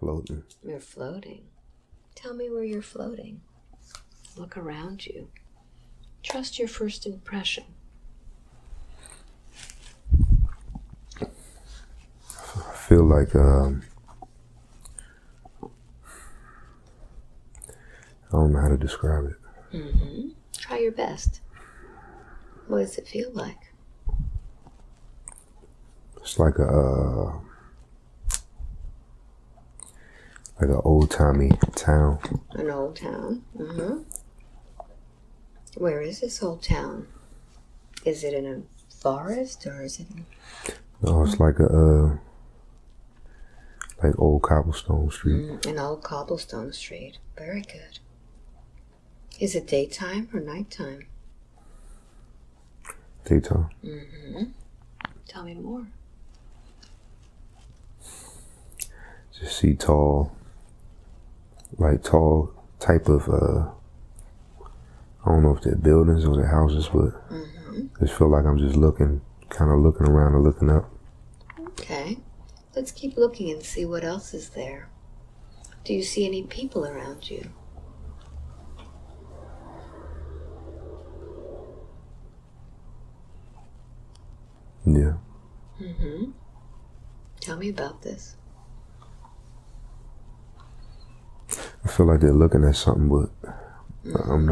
floating. You're floating. Tell me where you're floating. Look around you. Trust your first impression. I feel like I don't know how to describe it. Mm-hmm. Try your best. What does it feel like? It's like a like an old-timey town. An old town. Mm-hmm. Where is this old town? Is it in a forest or is it? No, it's like a like old cobblestone street. An old cobblestone street. Very good. Is it daytime or nighttime? Daytime. Mm-hmm. Tell me more. Just see tall type of I don't know if they're buildings or the houses, but I just feel like I'm just looking, kind of looking around and looking up. Okay, let's keep looking and see what else is there. Do you see any people around you? Yeah. Mm-hmm. Tell me about this. I feel like they're looking at something, but I'm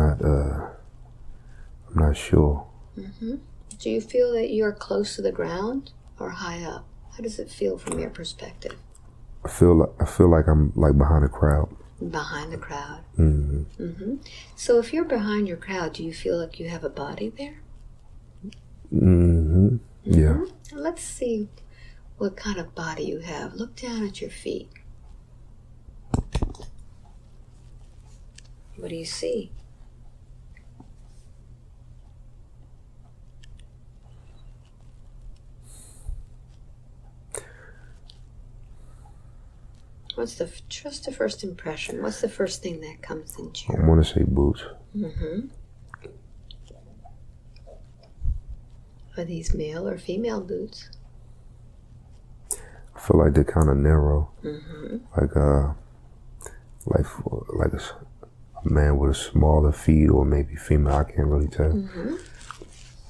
not sure. Mm-hmm. Do you feel that you're close to the ground or high up? How does it feel from your perspective? I feel like I'm like behind a crowd. Behind the crowd. Mm-hmm. Mm-hmm. So if you're behind your crowd, do you feel like you have a body there? Mm-hmm. Yeah. Mm-hmm. Let's see what kind of body you have. Look down at your feet. What do you see? What's the first impression? What's the first thing that comes into you? I want to say boots. Mm-hmm. Are these male or female boots? I feel like they're kind of narrow. Mm-hmm. Like a man with a smaller feet, or maybe female, I can't really tell. Mm-hmm.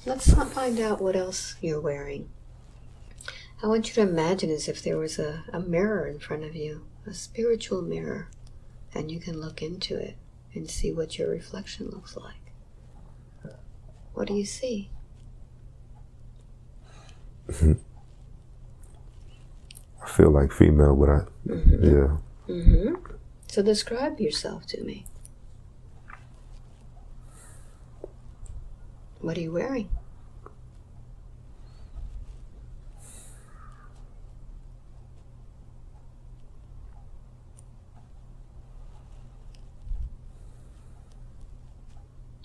Let's find out what else you're wearing. I want you to imagine as if there was a mirror in front of you, a spiritual mirror, and you can look into it and see what your reflection looks like. What do you see? I feel like female, but yeah. Mm-hmm. So describe yourself to me. What are you wearing?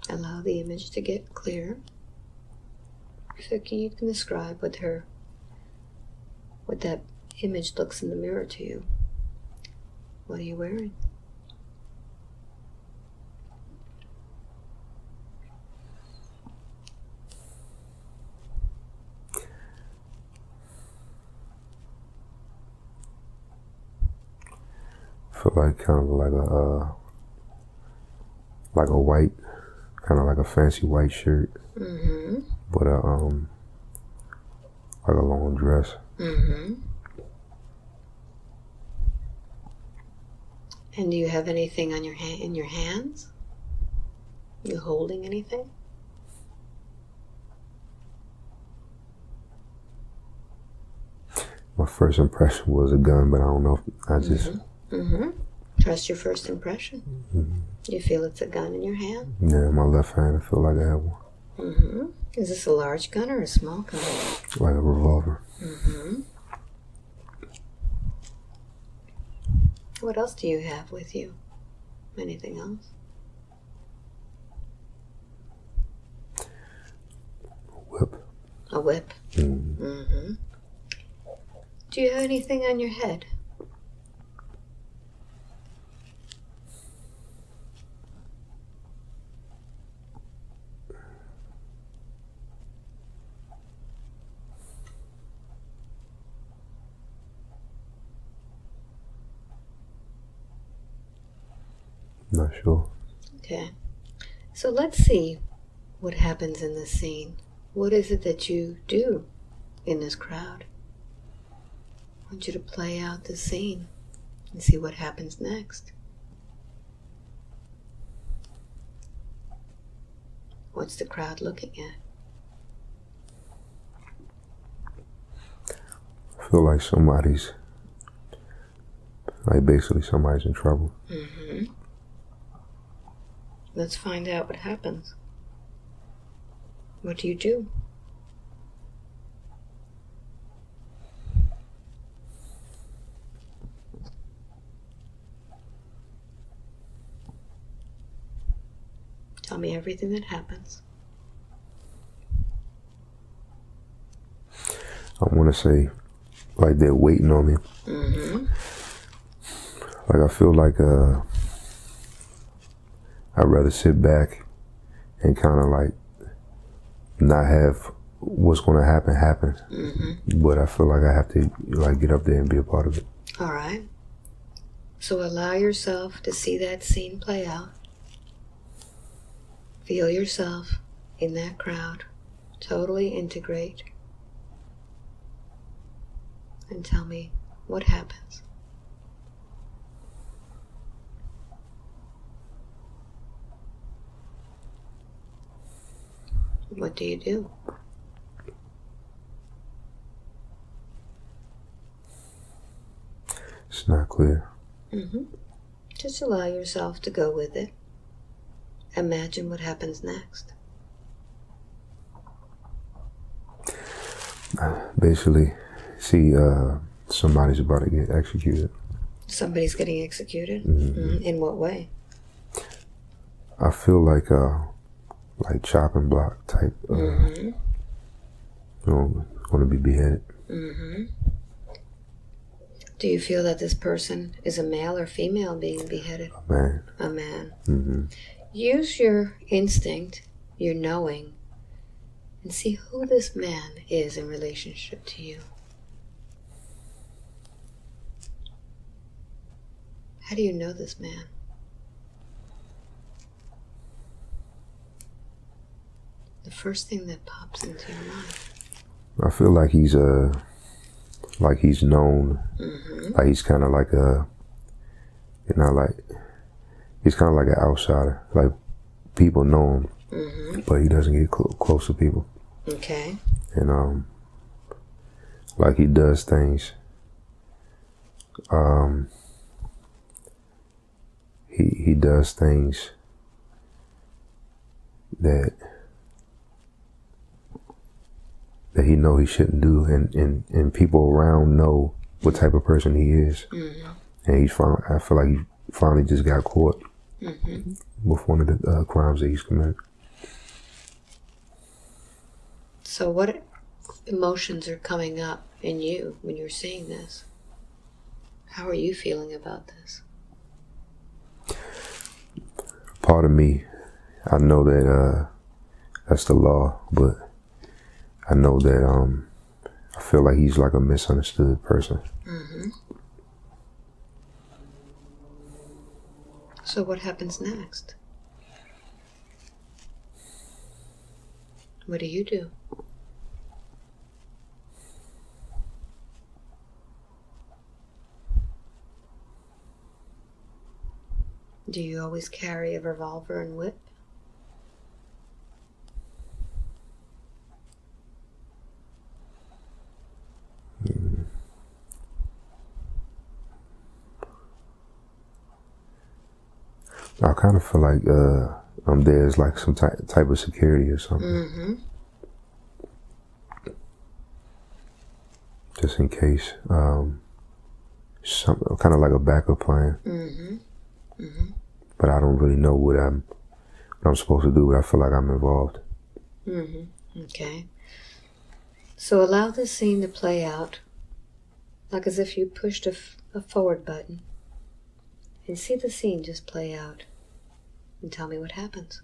Allow the image to get clear. So you can describe what that image looks in the mirror to you. What are you wearing? Feel like kind of like a white, kind of like a fancy white shirt, mm-hmm. but like a long dress. Mm-hmm. And do you have anything on your in your hands? You holding anything? My first impression was a gun, but I don't know if I just. Mm-hmm. Trust your first impression. Mm-hmm. You feel it's a gun in your hand? Yeah, in my left hand, I feel like I have one. Mm-hmm. Is this a large gun or a small gun? Like a revolver. Mm-hmm. What else do you have with you? Anything else? Whip. A whip? Mm-hmm. Mm-hmm. Do you have anything on your head? Not sure. Okay. So let's see what happens in this scene. What is it that you do in this crowd? I want you to play out the scene and see what happens next. What's the crowd looking at? I feel like somebody's, like basically somebody's in trouble. Mm-hmm. Let's find out what happens. What do you do? Tell me everything that happens. I want to say, like they're waiting on me. Mm-hmm. Like I feel like I'd rather sit back and kind of like not have what's going to happen. Mm-hmm. But I feel like I have to like get up there and be a part of it. All right. So allow yourself to see that scene play out. Feel yourself in that crowd, totally integrate, and tell me what happens. What do you do? It's not clear. Mm-hmm. Just allow yourself to go with it. Imagine what happens next. Basically, see, somebody's about to get executed. Somebody's getting executed? Mm-hmm. Mm-hmm. In what way? I feel like chop and block type. Mm-hmm. You know, going to be beheaded. Mm-hmm. Do you feel that this person is a male or female being beheaded? A man. A man. Mm-hmm. Use your instinct, your knowing, and see who this man is in relationship to you. How do you know this man? The first thing that pops into your mind. I feel like he's known. Mm-hmm. Like he's kind of like a, you know, like. He's kind of like an outsider. Like, people know him, mm-hmm. but he doesn't get close to people. Okay. And, like, he does things. He does things that he know he shouldn't do. And people around know what type of person he is. Mm-hmm. And he's finally, I feel like he finally just got caught. Mm-hmm. With one of the crimes that he's committed. So what emotions are coming up in you when you're seeing this? How are you feeling about this? Part of me, I know that that's the law, but I know that I feel like he's like a misunderstood person. Mm-hmm. So what happens next? What do you do? Do you always carry a revolver and whip? I kind of feel like there's like some type of security or something. Mm-hmm. Just in case. Some kind of like a backup plan. Mm-hmm. Mm-hmm. But I don't really know what I'm supposed to do, but I feel like I'm involved. Mm-hmm. Okay. So allow this scene to play out like as if you pushed a forward button. And see the scene just play out. And tell me what happens.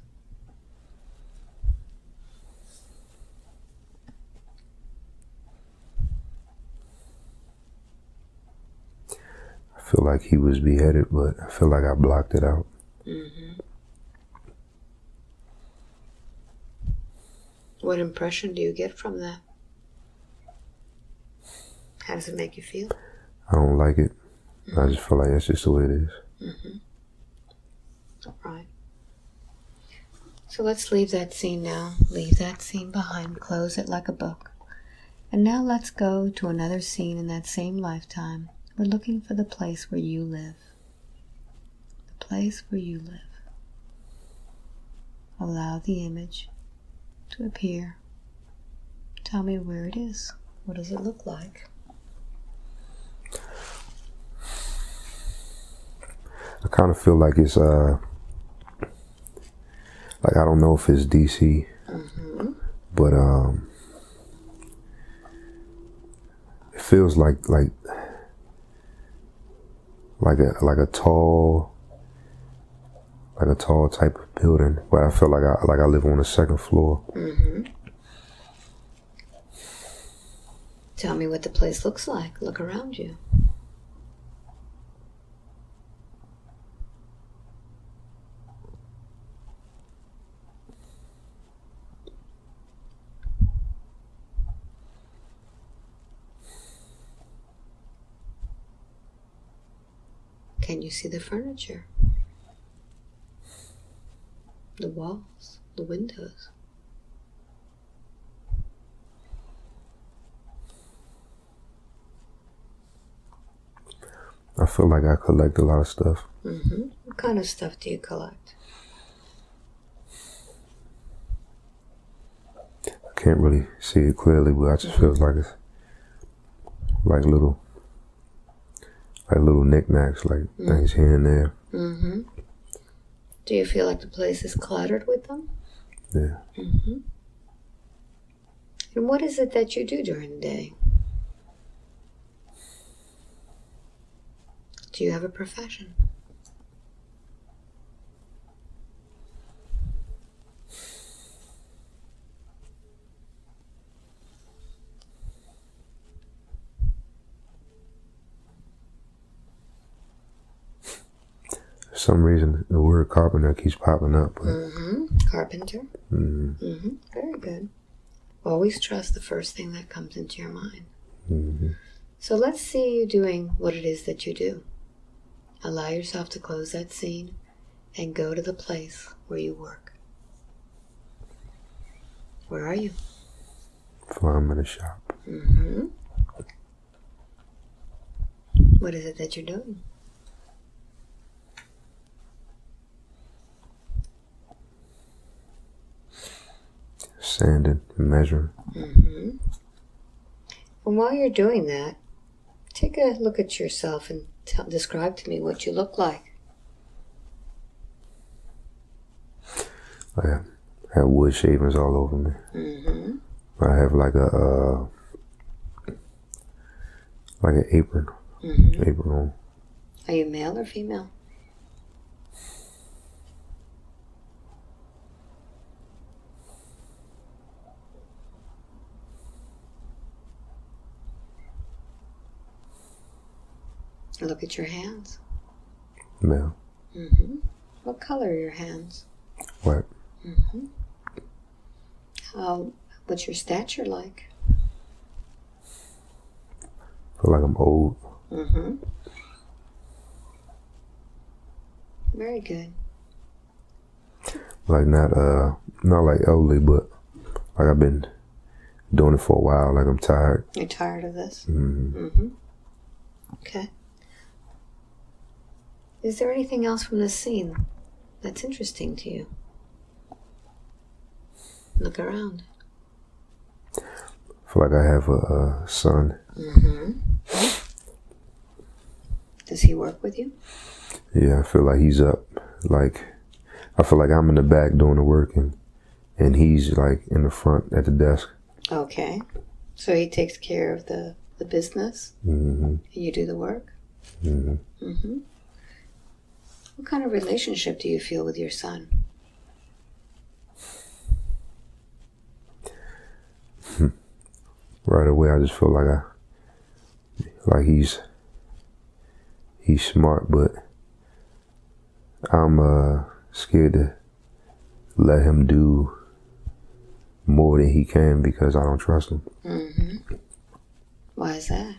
I feel like he was beheaded, but I feel like I blocked it out. What impression do you get from that? How does it make you feel? I don't like it. I just feel like that's just the way it is. All right. So let's leave that scene now. Leave that scene behind. Close it like a book. And now let's go to another scene in that same lifetime. We're looking for the place where you live. The place where you live. Allow the image to appear. Tell me where it is. What does it look like? I kind of feel like it's, like I don't know if it's DC, but it feels like a tall type of building, but I feel like I live on the second floor. Tell me what the place looks like. Look around you. Can you see the furniture, the walls, the windows? I feel like I collect a lot of stuff. What kind of stuff do you collect? I can't really see it clearly, but I just feel like it's like little... like little knickknacks, like things here and there. Do you feel like the place is cluttered with them? Yeah. And what is it that you do during the day? Do you have a profession? For some reason, the word carpenter keeps popping up. But Carpenter. Very good. Always trust the first thing that comes into your mind. So let's see you doing what it is that you do. Allow yourself to close that scene and go to the place where you work. Where are you? I'm in a shop. What is it that you're doing? Sanding and measuring. And while you're doing that, take a look at yourself and describe to me what you look like. I have wood shavings all over me. I have like an apron, apron on. Are you male or female? Look at your hands. Male. What color are your hands? White. What's your stature like? I feel like I'm old. Very good. Like not like elderly, but like I've been doing it for a while. Like I'm tired. You're tired of this? Okay. Is there anything else from this scene that's interesting to you? Look around. I feel like I have a son. Does he work with you? Yeah, I feel like he's up. Like, I feel like I'm in the back doing the work, and he's like in the front at the desk. Okay. So he takes care of the business? And you do the work? What kind of relationship do you feel with your son? Right away, I just feel like he's smart, but I'm scared to let him do more than he can because I don't trust him. Mm-hmm. Why is that?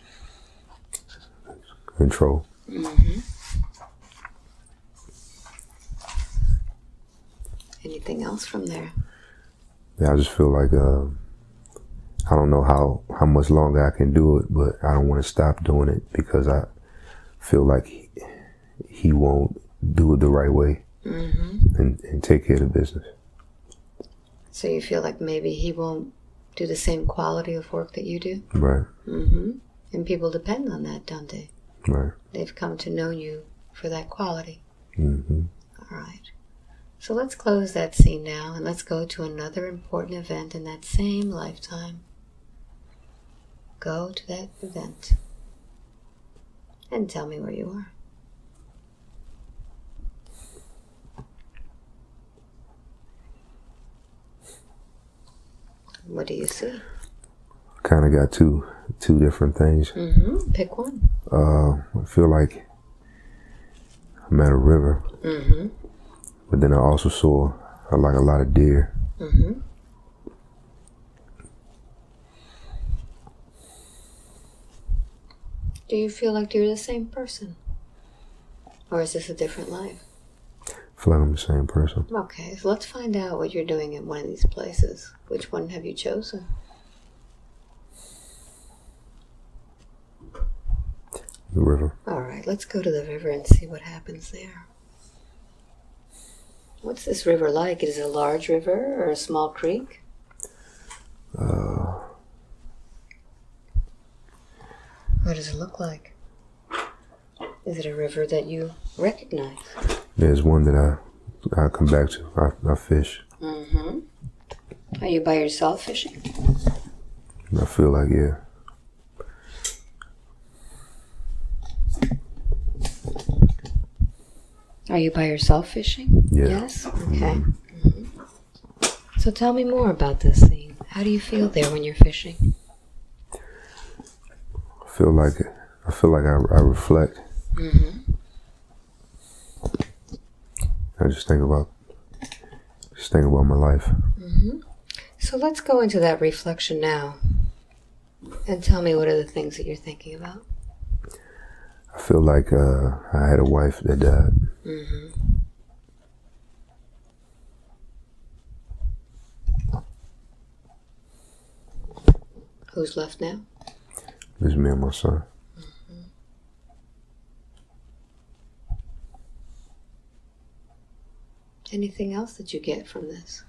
Control. Mm-hmm. Anything else from there? Yeah, I just feel like I don't know how much longer I can do it, but I don't want to stop doing it because I feel like he won't do it the right way. Mm-hmm. and take care of the business. So you feel like maybe he won't do the same quality of work that you do? Right. Mm-hmm. And people depend on that, don't they? Right. They've come to know you for that quality. Mm-hmm. All right. So let's close that scene now, and let's go to another important event in that same lifetime. Go to that event and tell me where you are. What do you see? Kind of got two different things. Mm-hmm. Pick one. I feel like I'm at a river. Mm-hmm. But then I also saw like a lot of deer. Mm-hmm. Do you feel like you're the same person? Or is this a different life? I feel like I'm the same person. Okay, so let's find out what you're doing at one of these places. Which one have you chosen? The river. All right, let's go to the river and see what happens there. What's this river like? Is it a large river or a small creek? What does it look like? Is it a river that you recognize? There's one that I come back to. I fish. Mm-hmm. Are you by yourself fishing? I feel like, yeah. Are you by yourself fishing? Yeah. Yes? Okay. Mm-hmm. So tell me more about this scene. How do you feel there when you're fishing? I feel like I reflect. Mm-hmm. I just think about my life. Mm-hmm. So let's go into that reflection now and tell me what are the things that you're thinking about. I feel like I had a wife that died. Mm-hmm. Who's left now? It's me and my son. Mm-hmm. Anything else that you get from this?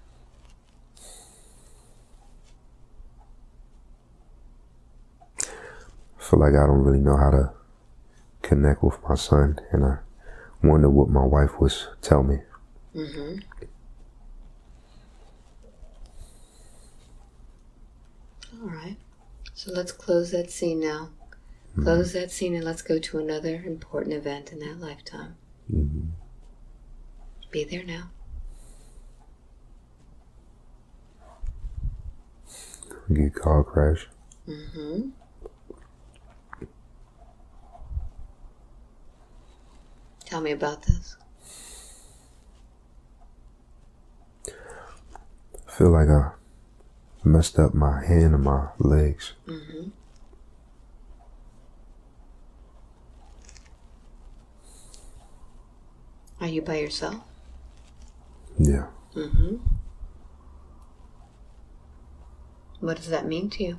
I feel like I don't really know how to connect with my son, and I wonder what my wife was tell me. Mm-hmm. All right. So let's close that scene now. Close mm-hmm. that scene and let's go to another important event in that lifetime. Mm-hmm. Be there now. Get a car crash. Mm-hmm. Tell me about this. I feel like I messed up my hand and my legs. Mm-hmm. Are you by yourself? Yeah. Mm-hmm. What does that mean to you?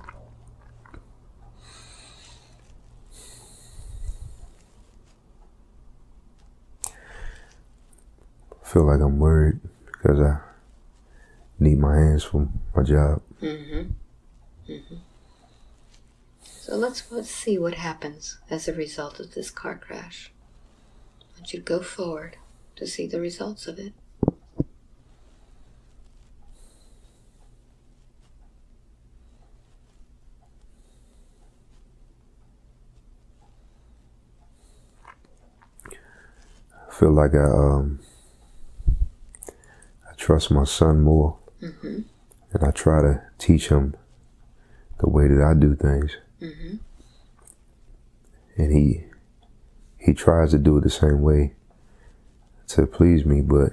I feel like I'm worried because I need my hands for my job. Mm-hmm. Mm-hmm. So let's see what happens as a result of this car crash. I want you to go forward to see the results of it. I feel like I trust my son more, mm-hmm. and I try to teach him the way that I do things, mm-hmm. and he tries to do it the same way to please me, but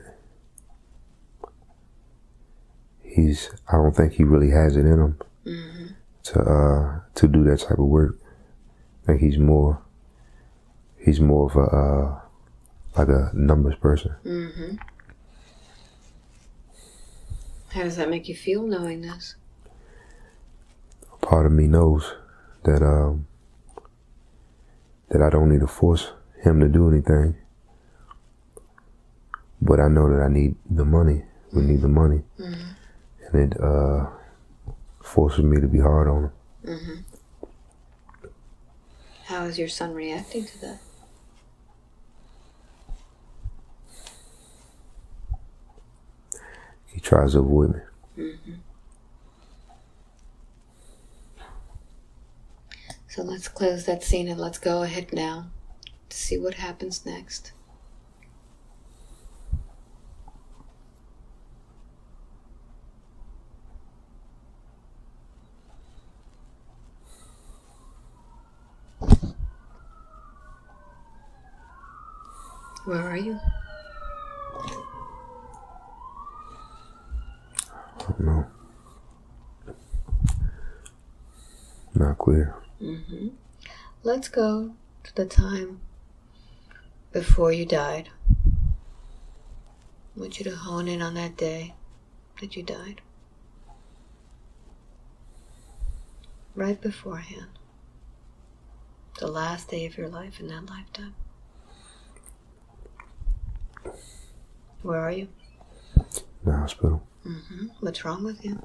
I don't think he really has it in him to do that type of work. I think he's more of a like a numbers person. Mm-hmm. How does that make you feel knowing this? A part of me knows that that I don't need to force him to do anything, but I know that I need the money. We need the money. Mm-hmm. And it forces me to be hard on him. Mm-hmm. How is your son reacting to that? He tries to avoid me. Mm-hmm. So let's close that scene and let's go ahead now to see what happens next. Where are you? I don't know. Not clear. Mm-hmm. Let's go to the time before you died. I want you to hone in on that day that you died. Right beforehand. The last day of your life in that lifetime. Where are you? In the hospital. Mm-hmm. What's wrong with you?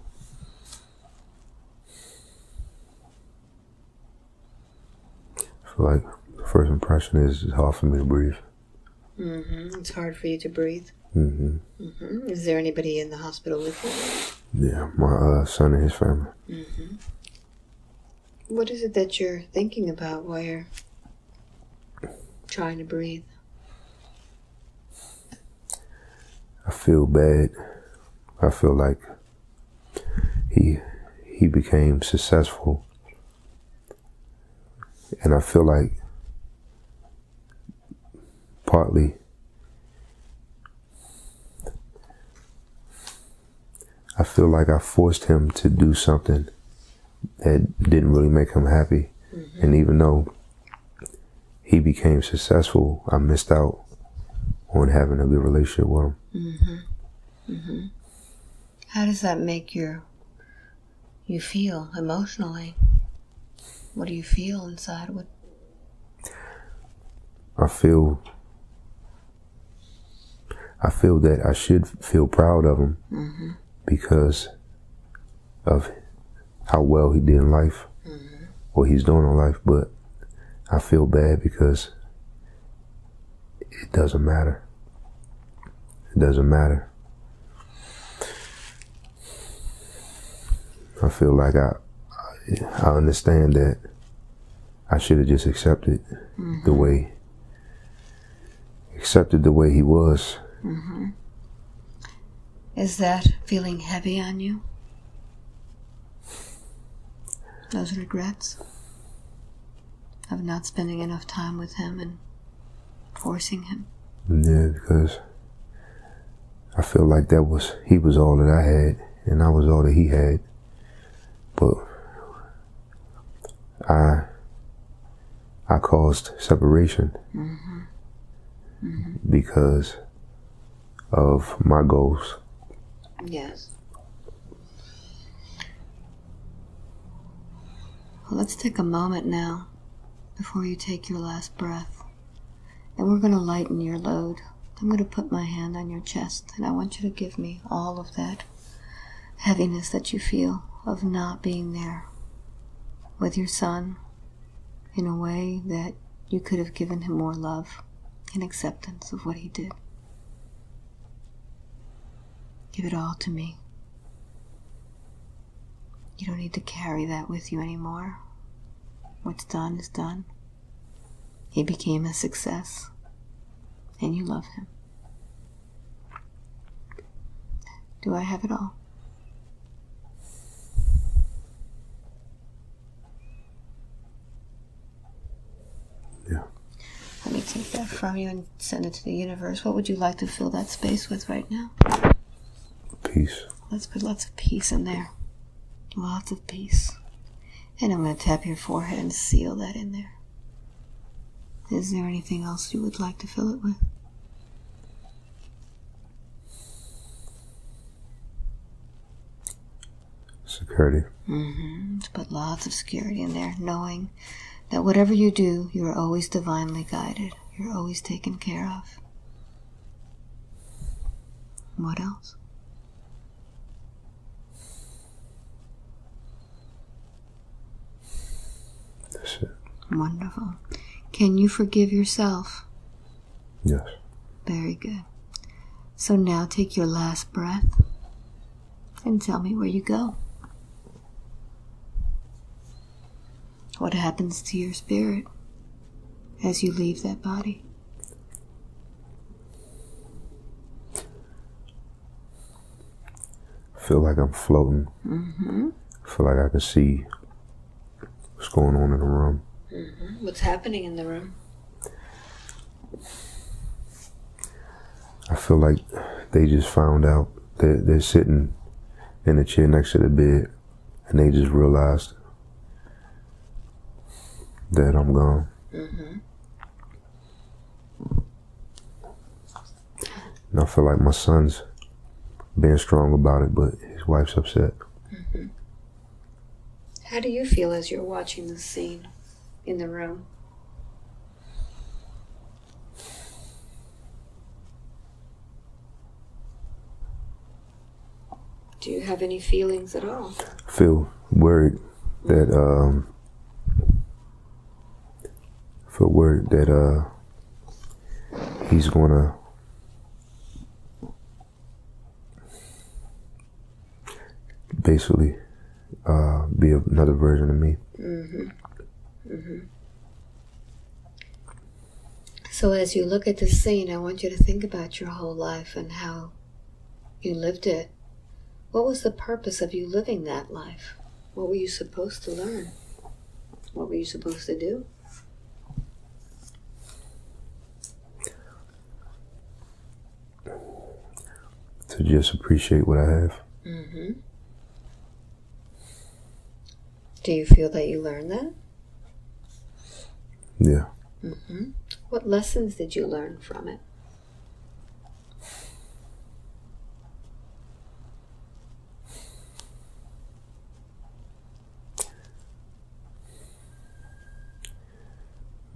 I feel like the first impression is it's hard for me to breathe. Mm-hmm. It's hard for you to breathe? Mm-hmm. Mm-hmm. Is there anybody in the hospital with you? Yeah, my son and his family. Mm-hmm. What is it that you're thinking about while you're trying to breathe? I feel bad. I feel like he became successful, and I feel like partly I feel like I forced him to do something that didn't really make him happy. Mm-hmm. And even though he became successful, I missed out on having a good relationship with him. Mm-hmm. Mm-hmm. How does that make you feel emotionally? What do you feel inside? What? I feel that I should feel proud of him. Mm-hmm. Because of how well he did in life. Mm-hmm. What he's doing in life, but I feel bad because it doesn't matter. It doesn't matter. I feel like I understand that I should have just accepted, mm-hmm, the way he was. Mm-hmm. Is that feeling heavy on you? Those regrets of not spending enough time with him and forcing him? Yeah, because I feel like he was all that I had, and I was all that he had. But I caused separation. Mm-hmm. Mm-hmm. Because of my goals. Yes. Well, let's take a moment now before you take your last breath, and we're going to lighten your load. I'm going to put my hand on your chest, and I want you to give me all of that heaviness that you feel of not being there with your son in a way that you could have given him more love and acceptance of what he did. Give it all to me. You don't need to carry that with you anymore. What's done is done. He became a success. And you love him. Do I have it all? Yeah. Let me take that. that from you and send it to the universe, what would you like to fill that space with right now? Peace. Let's put lots of peace in there. Lots of peace. And I'm going to tap your forehead and seal that in there. Is there anything else you would like to fill it with? Security. Let's put lots of security in there, knowing that whatever you do, you're always divinely guided. You're always taken care of. What else? That's it. Wonderful. Can you forgive yourself? Yes. Very good. So now take your last breath and tell me where you go. What happens to your spirit as you leave that body? I feel like I'm floating. I feel like I can see what's going on in the room. What's happening in the room? I feel like they just found out that they're sitting in the chair next to the bed and they just realized that I'm gone. And I feel like my son's being strong about it, but his wife's upset. How do you feel as you're watching this scene in the room? Do you have any feelings at all? I feel worried that he's gonna basically be another version of me. So as you look at this scene, I want you to think about your whole life and how you lived it. What was the purpose of you living that life? What were you supposed to learn? What were you supposed to do? To just appreciate what I have. Do you feel that you learned that? Yeah. What lessons did you learn from it?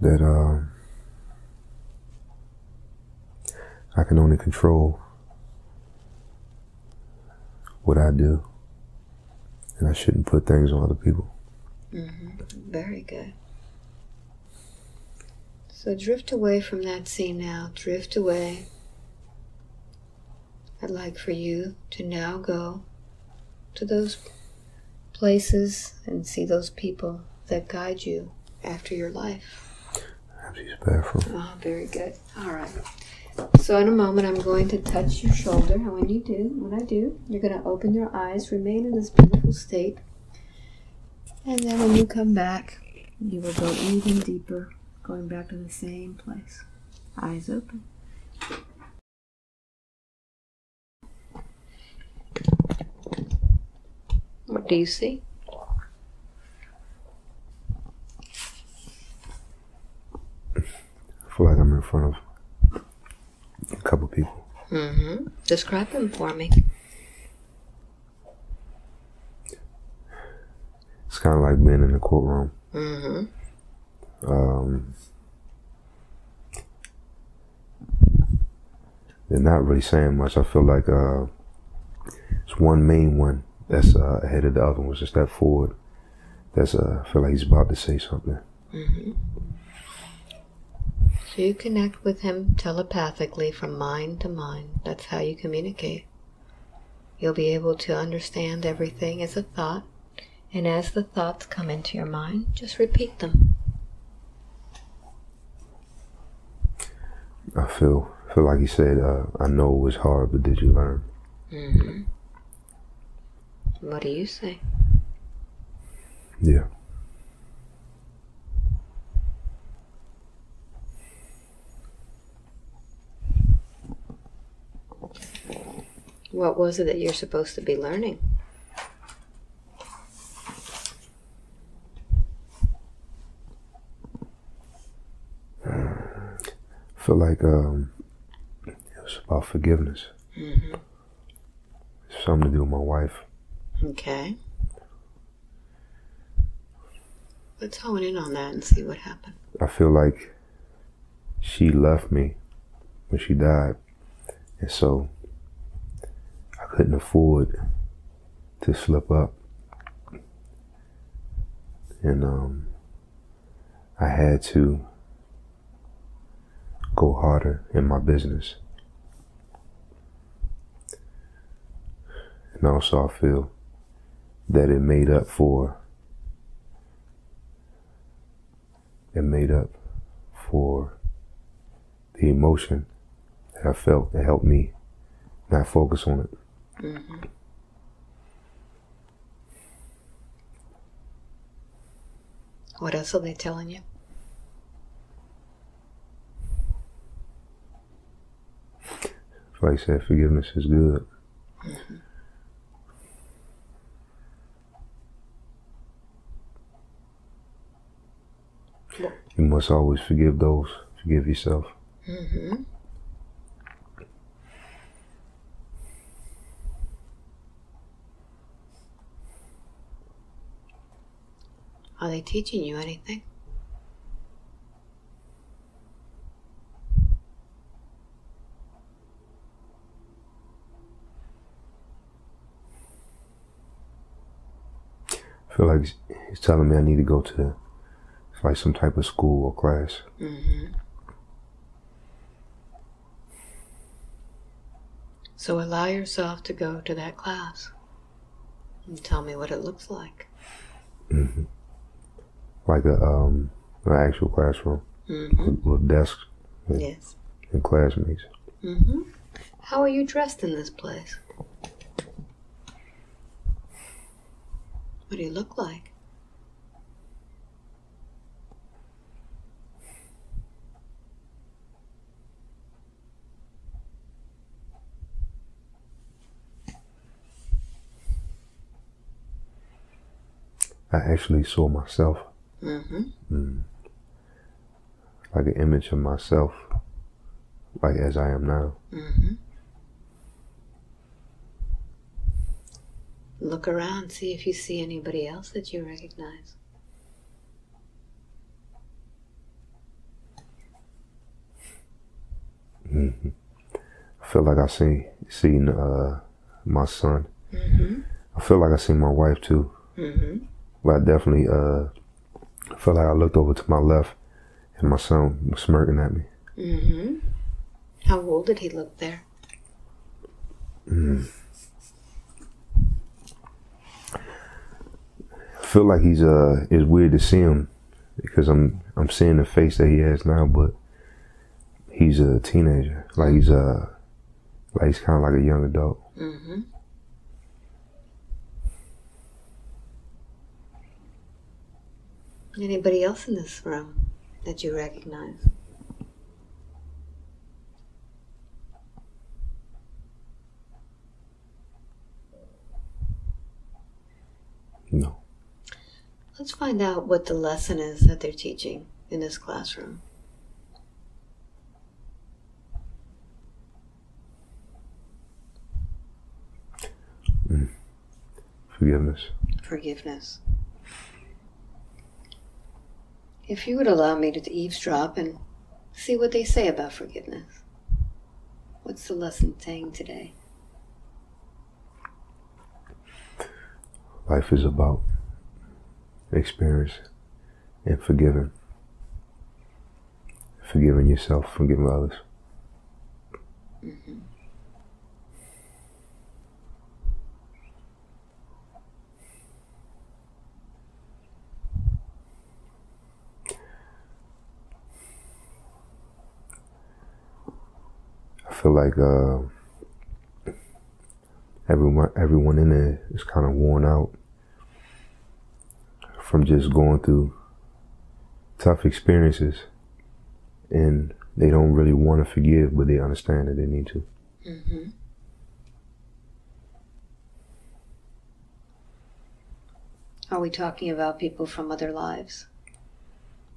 That I can only control what I do, and I shouldn't put things on other people. Very good. So drift away from that scene now. Drift away. I'd like for you to now go to those places and see those people that guide you after your life. Absolutely powerful. Oh, very good. All right. So in a moment, I'm going to touch your shoulder, and when you do, when I do, you're going to open your eyes, remain in this beautiful state, and then when you come back, you will go even deeper, going back to the same place. Eyes open. What do you see? I feel like I'm in front of a couple people. Describe them for me. It's kind of like being in a courtroom. They're not really saying much. I feel like it's one main one that's ahead of the other one, which is that forward. That's I feel like he's about to say something. So you connect with him telepathically from mind to mind. That's how you communicate. You'll be able to understand everything as a thought. And as the thoughts come into your mind, just repeat them. I feel like he said, I know it was hard, but did you learn? What do you say? Yeah. What was it that you're supposed to be learning? I feel like it was about forgiveness. Mm-hmm. Something to do with my wife. Okay. Let's hone in on that and see what happened. I feel like she left me when she died, and so I couldn't afford to slip up. And I had to go harder in my business. And also I feel that it made up for the emotion that I felt. It helped me not focus on it. Mm-hmm. What else are they telling you? Like I said, forgiveness is good. Mm-hmm. You must always forgive those. Forgive yourself. Mm-hmm. Are they teaching you anything? I feel like he's telling me I need to go to like some type of school or class. Mm-hmm. So allow yourself to go to that class and tell me what it looks like. Mm-hmm. Like an actual classroom. Mm-hmm. with desks and, yes, and classmates. Mm-hmm. How are you dressed in this place? What do you look like? I actually saw myself. Mm-hmm. Like an image of myself, like as I am now. Mm-hmm. Look around, see if you see anybody else that you recognize. Mm-hmm. I feel like I seen my son. Mm-hmm. I feel like I seen my wife too. Mm-hmm. But I definitely felt like I looked over to my left and my son was smirking at me. Mm-hmm. How old did he look there? Mm. I feel like he's it's weird to see him because I'm seeing the face that he has now, but he's a teenager. Like he's kind of like a young adult. Mm-hmm. Anybody else in this room that you recognize? No. Let's find out what the lesson is that they're teaching in this classroom. Forgiveness. Forgiveness. If you would allow me to eavesdrop and see what they say about forgiveness. What's the lesson saying today? Life is about experience and forgiving. Forgiving yourself, forgiving others. Mm-hmm. I feel like everyone in there is kind of worn out from just going through tough experiences, and they don't really want to forgive, but they understand that they need to. Mm-hmm. Are we talking about people from other lives?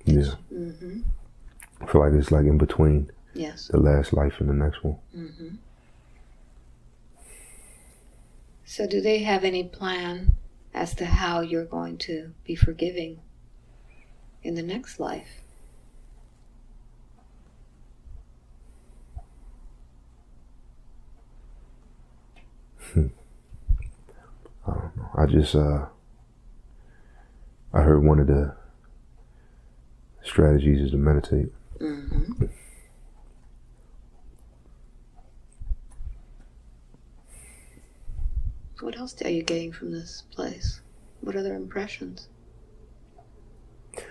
Yeah. Mm-hmm. I feel like it's like in between. Yes. The last life and the next one. Mm-hmm. So do they have any plan as to how you're going to be forgiving in the next life? I don't know. I just, I heard one of the strategies is to meditate. Mm-hmm. What else are you getting from this place? What other impressions? I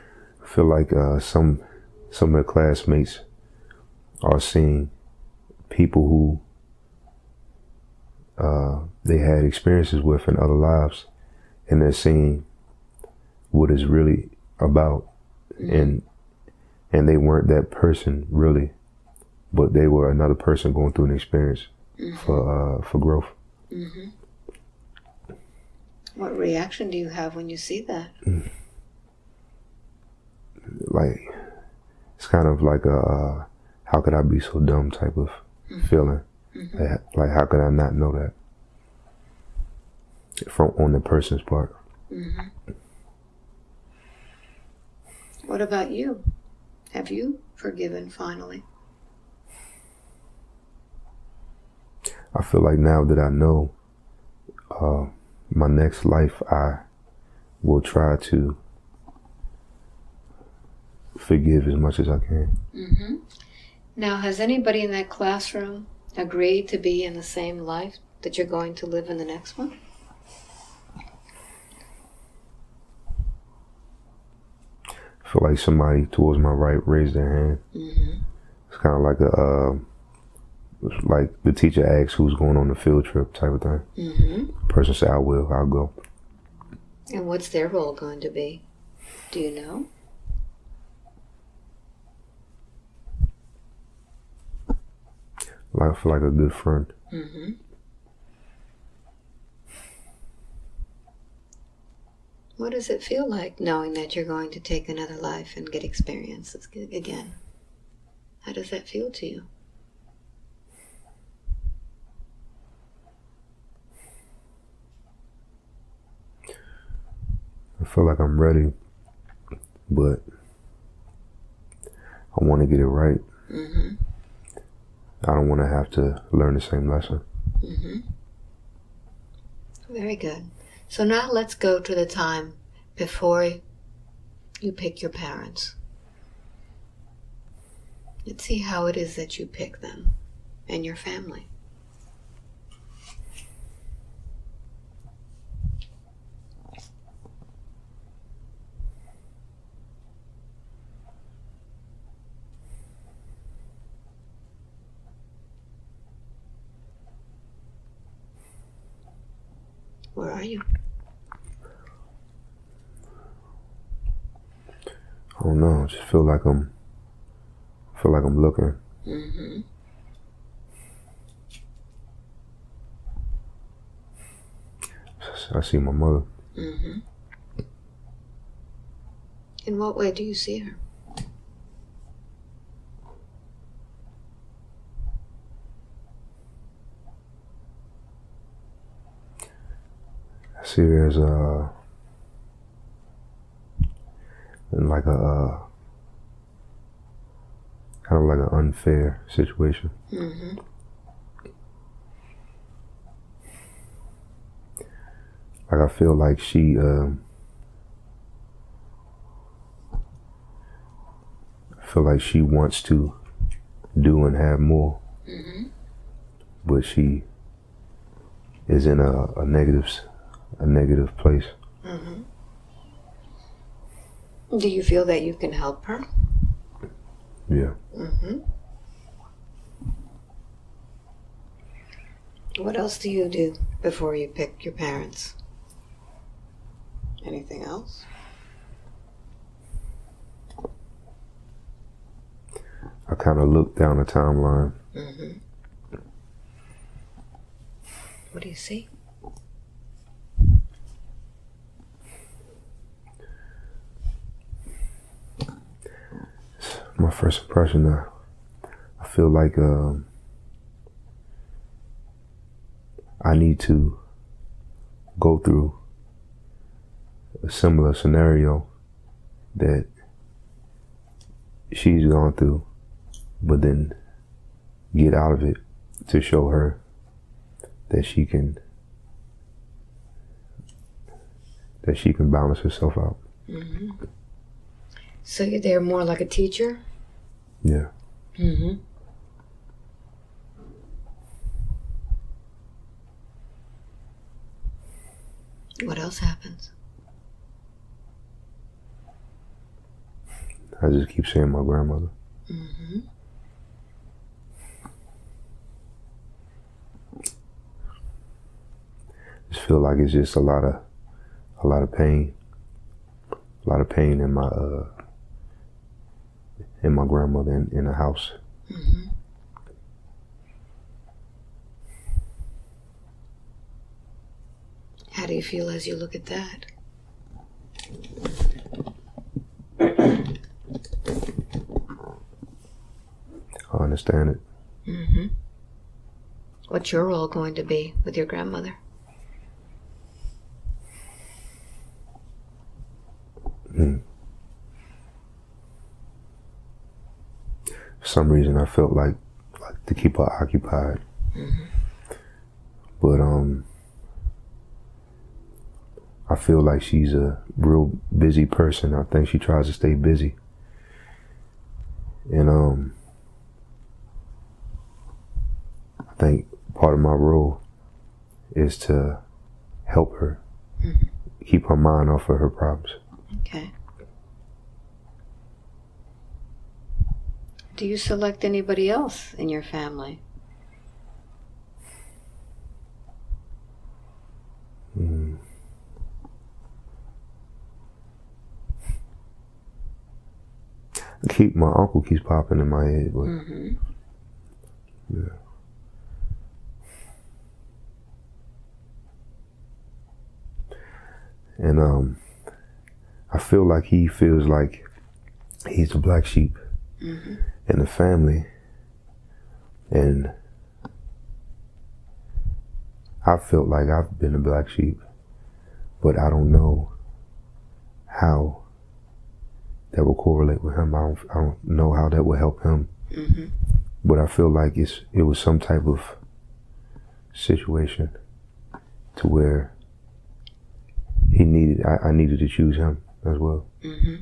feel like some of the classmates are seeing people who they had experiences with in other lives, and they're seeing what it's really about, and they weren't that person really, but they were another person going through an experience for growth. Mm-hmm. What reaction do you have when you see that? Like, it's kind of like a how could I be so dumb type of feeling. Mm-hmm. Like, how could I not know that from on the person's part? Mm-hmm. What about you? Have you forgiven finally? I feel like now that I know my next life, I will try to forgive as much as I can. Mm-hmm. Now, has anybody in that classroom agreed to be in the same life that you're going to live in the next one? I feel like somebody towards my right raised their hand. Mm-hmm. It's kind of like like the teacher asks who's going on the field trip type of thing. Mm-hmm. The person said, I will, I'll go. And what's their role going to be? Do you know? I feel like a good friend. Mm-hmm. What does it feel like knowing that you're going to take another life and get experiences again? How does that feel to you? I feel like I'm ready, but I want to get it right. Mm-hmm. I don't want to have to learn the same lesson. Mm-hmm. Very good. So now let's go to the time before you pick your parents. Let's see how it is that you pick them and your family. Where are you? I don't know. I just feel like I'm looking. Mm-hmm. I see my mother. Mm-hmm. In what way do you see her? I see her as kind of like an unfair situation. Mm-hmm. Like I feel like she, I feel like she wants to do and have more, mm-hmm. but she is in a negative place. Mm-hmm. Do you feel that you can help her? Yeah. Mm-hmm. What else do you do before you pick your parents? Anything else? I kind of look down the timeline. Mm-hmm. What do you see? my first impression, I feel like I need to go through a similar scenario that she's gone through, but then get out of it to show her that she can balance herself out. Mm-hmm. So you're there more like a teacher? Yeah. Mm-hmm. What else happens? I just keep saying my grandmother. Mm-hmm. Just feel like it's just a lot of pain. A lot of pain in my grandmother in the house. Mm-hmm. How do you feel as you look at that? I understand it. Mm-hmm. What's your role going to be with your grandmother? For some reason, I felt like to keep her occupied. Mm-hmm. But I feel like she's a real busy person. I think she tries to stay busy, and I think part of my role is to help her, mm-hmm, keep her mind off of her problems. Okay. Do you select anybody else in your family? Mm. My uncle keeps popping in my head, but mm-hmm, yeah. And I feel like he feels like he's the black sheep, mm-hmm, in the family, and I felt like I've been a black sheep, but I don't know how that will correlate with him. I don't know how that will help him, mm-hmm, but I feel like it was some type of situation to where I needed to choose him as well. Mm-hmm.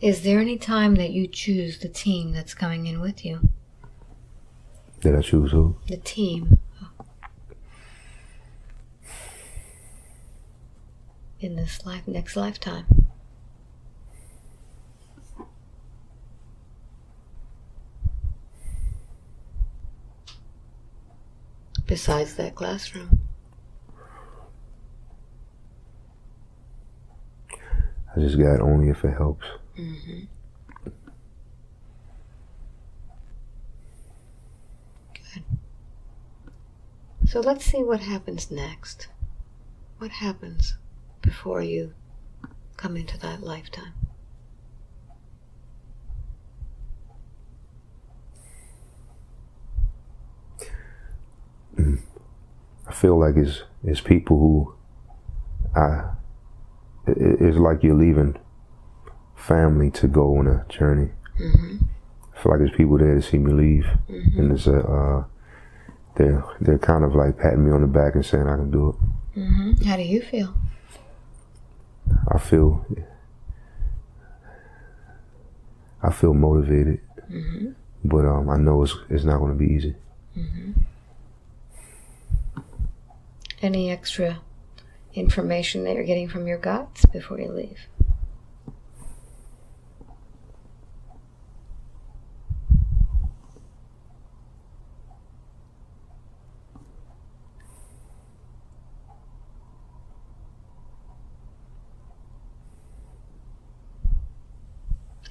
Is there any time that you choose the team that's coming in with you? Did I choose who? The team. In this life, next lifetime. Besides that classroom. I just got only if it helps. Mm-hmm. Good. So let's see what happens next. What happens before you come into that lifetime? I feel like it's people who it's like you're leaving family to go on a journey. Mm-hmm. I feel like there's people there to see me leave, mm-hmm, and it's they're kind of like patting me on the back and saying I can do it. Mm-hmm. How do you feel? I feel motivated, mm-hmm, but I know it's not going to be easy. Mm-hmm. Any extra information that you're getting from your guts before you leave?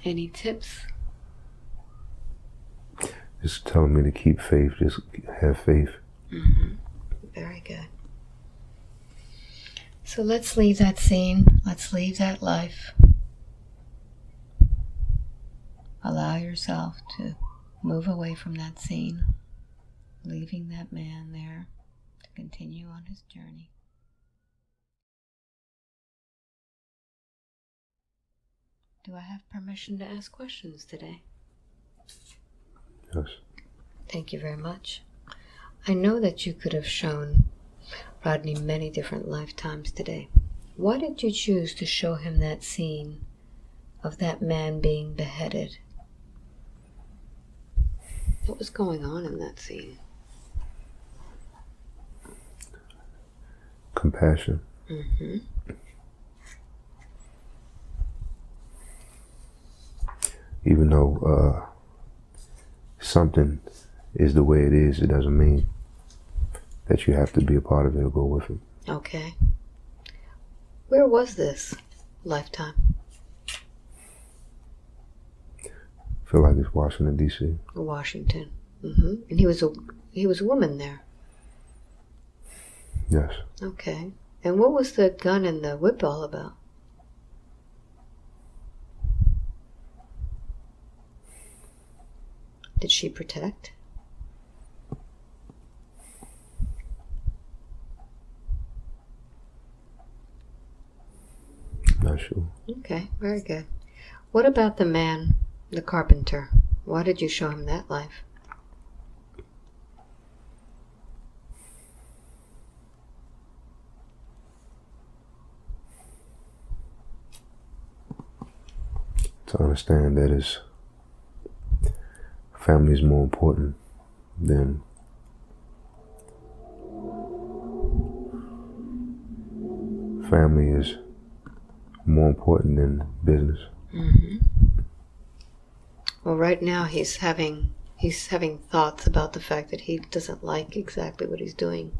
Any tips? Just telling me to keep faith, just have faith. Mm-hmm. Very good. So let's leave that scene, let's leave that life. Allow yourself to move away from that scene, leaving that man there to continue on his journey. Do I have permission to ask questions today? Yes. Thank you very much. I know that you could have shown Rodney many different lifetimes today. Why did you choose to show him that scene of that man being beheaded? What was going on in that scene? Compassion. Mm-hmm. Even though something is the way it is, it doesn't mean that you have to be a part of it or go with it. Okay. Where was this lifetime? I feel like it's Washington, D.C. Washington. Mm-hmm. And he was a woman there? Yes. Okay. And what was the gun and the whip all about? Did she protect? Not sure. Okay, very good. What about the man, the carpenter? Why did you show him that life? To understand that his family is more important than family is more important than business. Mm-hmm. Well, right now he's having thoughts about the fact that he doesn't like exactly what he's doing,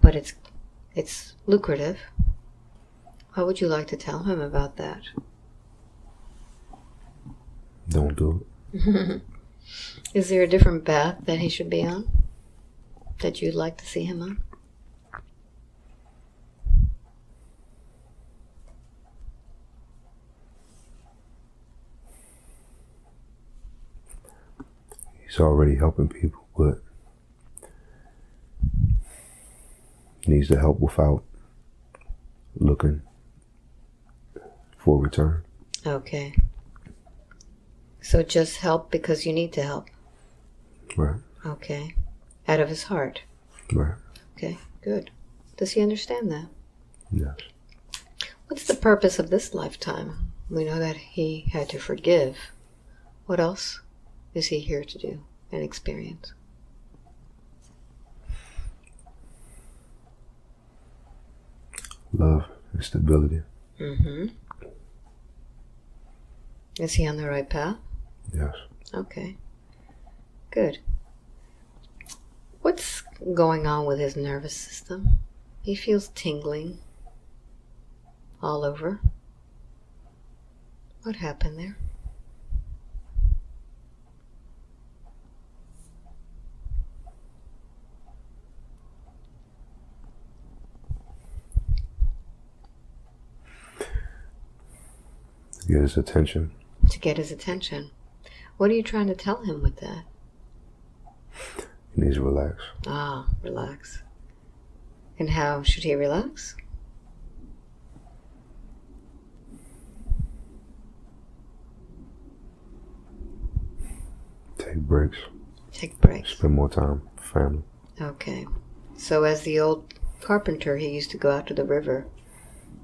but it's lucrative. How would you like to tell him about that? Don't do it. Is there a different path that he should be on, that you'd like to see him on? He's already helping people, but he needs the help without looking for return. Okay. So just help because you need to help. Right. Okay. Out of his heart. Right. Okay, good. Does he understand that? Yes. What's the purpose of this lifetime? We know that he had to forgive. What else is he here to do and experience? Love and stability. Mm-hmm. Is he on the right path? Yes. Okay. Good. What's going on with his nervous system? He feels tingling all over. What happened there? To get his attention. To get his attention. What are you trying to tell him with that? He needs to relax. Ah, relax. And how should he relax? Take breaks. Take breaks. Spend more time with family. Okay. So as the old carpenter, he used to go out to the river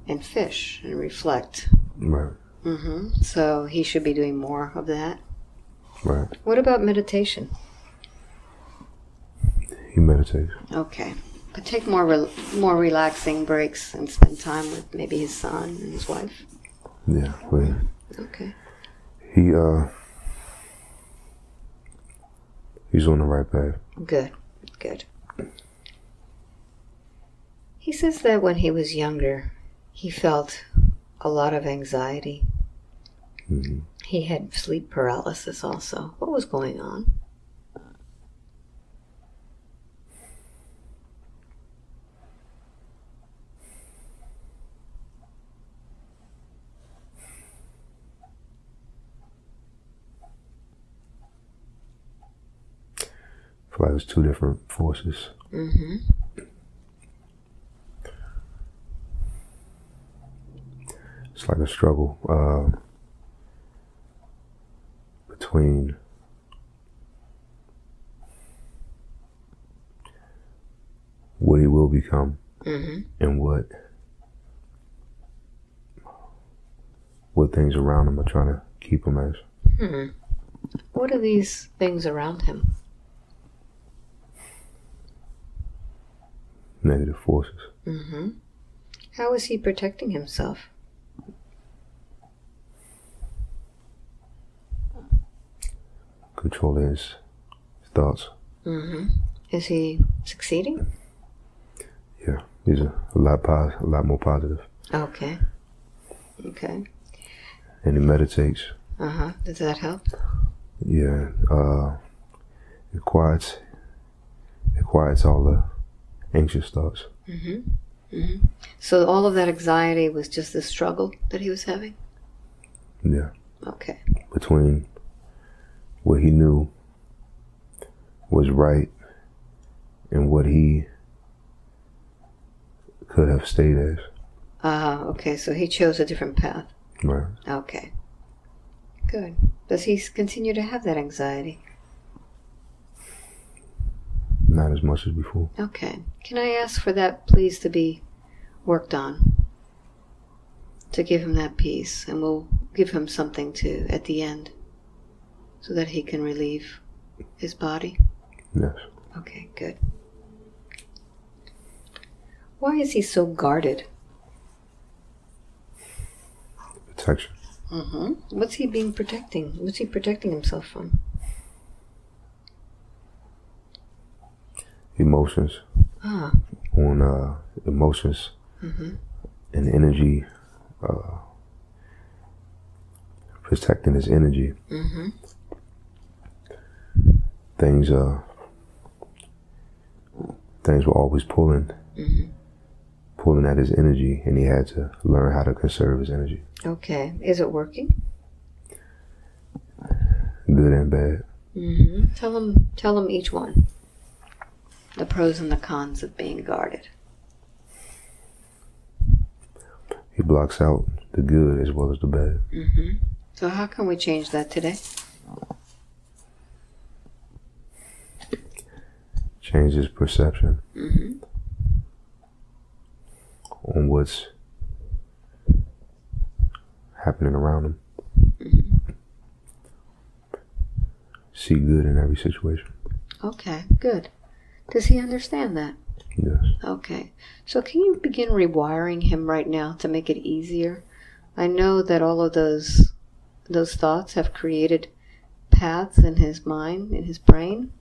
and fish and reflect. Right. Mm-hmm. So he should be doing more of that. Right. What about meditation? He meditates. Okay. But take more relaxing breaks and spend time with maybe his son and his wife. Yeah. Well, okay. He's on the right path. Good. Good. He says that when he was younger, he felt a lot of anxiety. Mm-hmm. He had sleep paralysis also. What was going on? like it was two different forces. Mm-hmm. It's like a struggle between what he will become, mm-hmm. and what things around him are trying to keep him as. Mm-hmm. What are these things around him? Negative forces. Mm-hmm. How is he protecting himself? Control his thoughts. Mm-hmm. Is he succeeding? Yeah, he's a lot more positive. Okay. Okay. And he meditates. Uh-huh. Does that help? Yeah. It quiets all the anxious thoughts. Mm-hmm. Mm-hmm. So all of that anxiety was just the struggle that he was having? Yeah. Okay. Between what he knew was right and what he could have stayed as. Ah, okay. So he chose a different path. Right. Okay. Good. Does he continue to have that anxiety? Not as much as before. Okay. Can I ask for that, please, to be worked on? To give him that peace, and we'll give him something to at the end, so that he can relieve his body? Yes. Okay, good. Why is he so guarded? Protection. Mm-hmm. What's he being protecting? What's he protecting himself from? Emotions. Ah. On emotions, mm-hmm. and energy. Protecting his energy. Mm-hmm. Things were always pulling, mm-hmm. pulling at his energy, and he had to learn how to conserve his energy. Okay. Is it working? Good and bad. Mm-hmm. Tell him each one. The pros and the cons of being guarded. He blocks out the good as well as the bad. Mm-hmm. So how can we change that today? Change his perception, mm-hmm. on what's happening around him. Mm-hmm. See good in every situation. Okay, good. Does he understand that? Yes. Okay. So can you begin rewiring him right now to make it easier? I know that all of those thoughts have created paths in his mind, in his brain,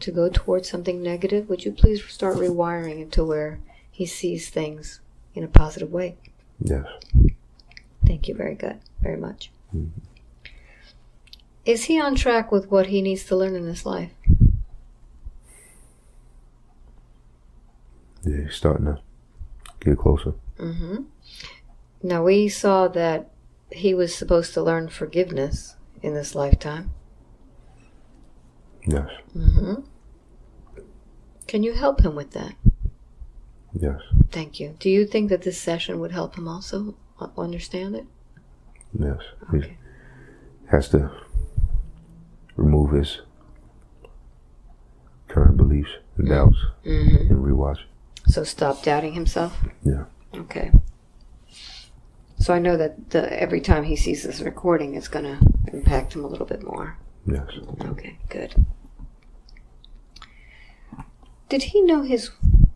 to go towards something negative. Would you please start rewiring it to where he sees things in a positive way? Yes. Thank you very good, very much. Mm-hmm. Is he on track with what he needs to learn in his life? Yeah, he's starting to get closer. Mm-hmm. Now, we saw that he was supposed to learn forgiveness in this lifetime. Yes. Mm-hmm. Can you help him with that? Yes. Thank you. Do you think that this session would help him also understand it? Yes. Okay. He has to remove his current beliefs and doubts, mm-hmm. and rewatch. So stop doubting himself? Yeah. Okay. So I know that every time he sees this recording, it's going to impact him a little bit more. Yes. Okay, good. Did he know his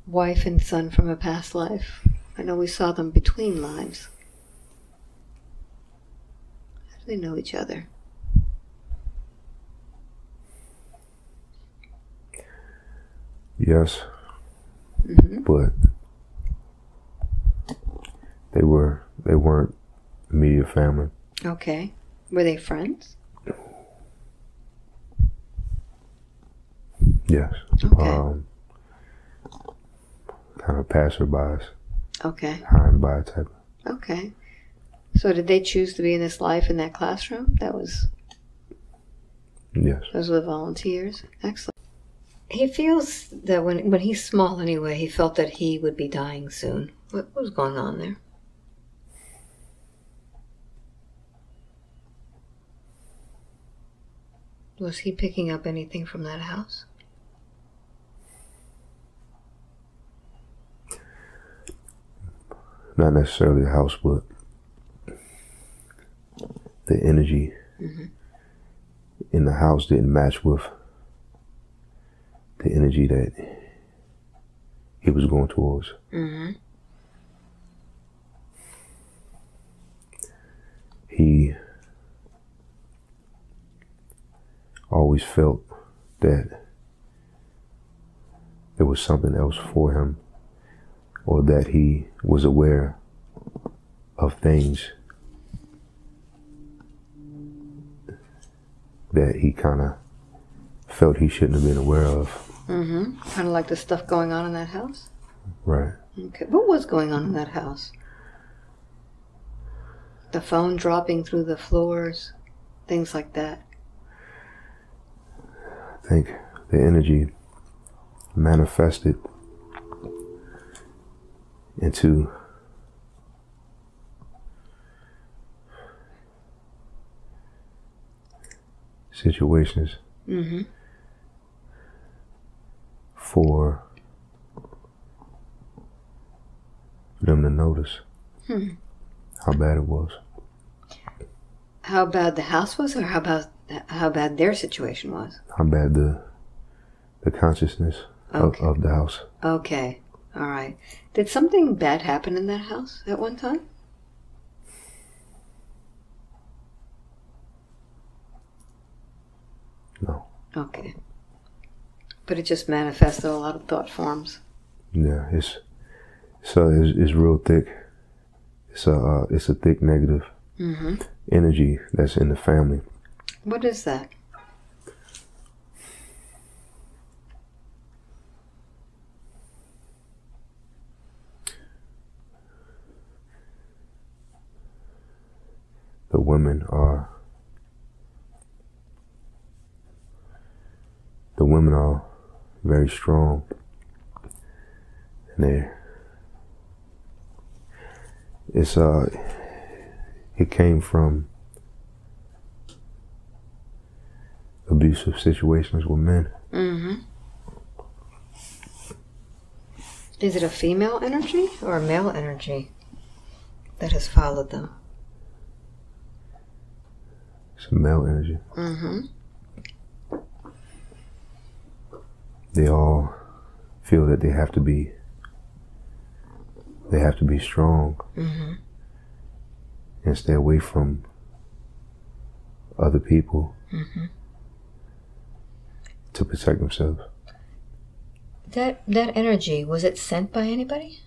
wife and son from a past life? I know we saw them between lives. How do they know each other? Yes, mm-hmm. but they weren't immediate family. Okay. Were they friends? Yes. Okay. Kind of passerbys. Okay. Hind by type. Okay. So did they choose to be in this life in that classroom? That was... Yes. Those were the volunteers. Excellent. He feels that when he's small anyway, he felt that he would be dying soon. What was going on there? Was he picking up anything from that house? Not necessarily the house, but the energy in the house didn't match with the energy that he was going towards. He always felt that there was something else for him, or that he was aware of things that he kind of felt he shouldn't have been aware of. Kind of like the stuff going on in that house? Right. Okay. What was going on in that house? The phone dropping through the floors, things like that. I think the energy manifested into situations for them to notice how bad it was. How bad the house was, or how bad their situation was? How bad the consciousness of the house. Okay. All right. Did something bad happen in that house at one time? No. Okay. But it just manifested a lot of thought forms. Yeah, it's real thick. It's a thick negative energy that's in the family. What is that? The women are very strong, and it came from abusive situations with men. Is it a female energy or a male energy that has followed them? It's a male energy. They all feel that they have to be strong and stay away from other people to protect themselves. That energy, was it sent by anybody?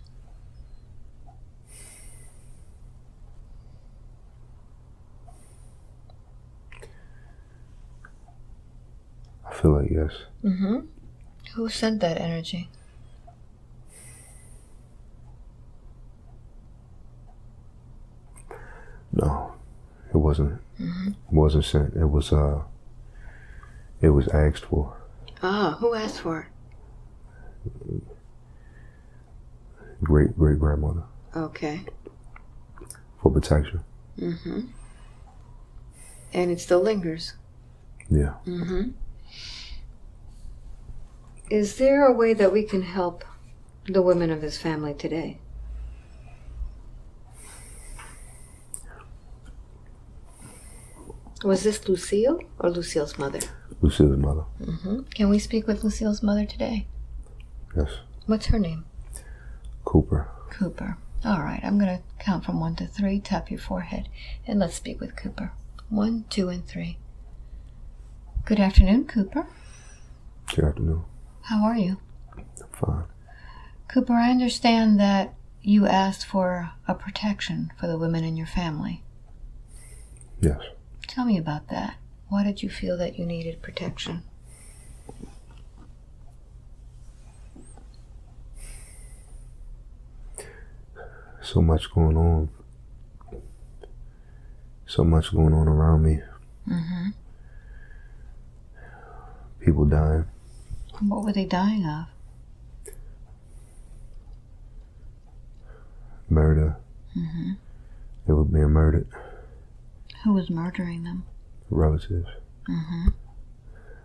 I feel like yes. Who sent that energy? No, it wasn't. It wasn't sent. It was asked for. Ah, who asked for it? Great grandmother. Okay. For protection. And it still lingers. Yeah. Is there a way that we can help the women of this family today? Was this Lucille or Lucille's mother? Lucille's mother. Can we speak with Lucille's mother today? Yes. What's her name? Cooper. Cooper. All right, I'm going to count from 1 to 3, tap your forehead, and let's speak with Cooper. 1, 2, and 3. Good afternoon, Cooper. Good afternoon. How are you? I'm fine. Cooper, I understand that you asked for a protection for the women in your family. Yes. Tell me about that. Why did you feel that you needed protection? So much going on. So much going on around me. People dying. And what were they dying of? Murder. Mm-hmm. They were being murdered. Who was murdering them? Relatives. Mm-hmm.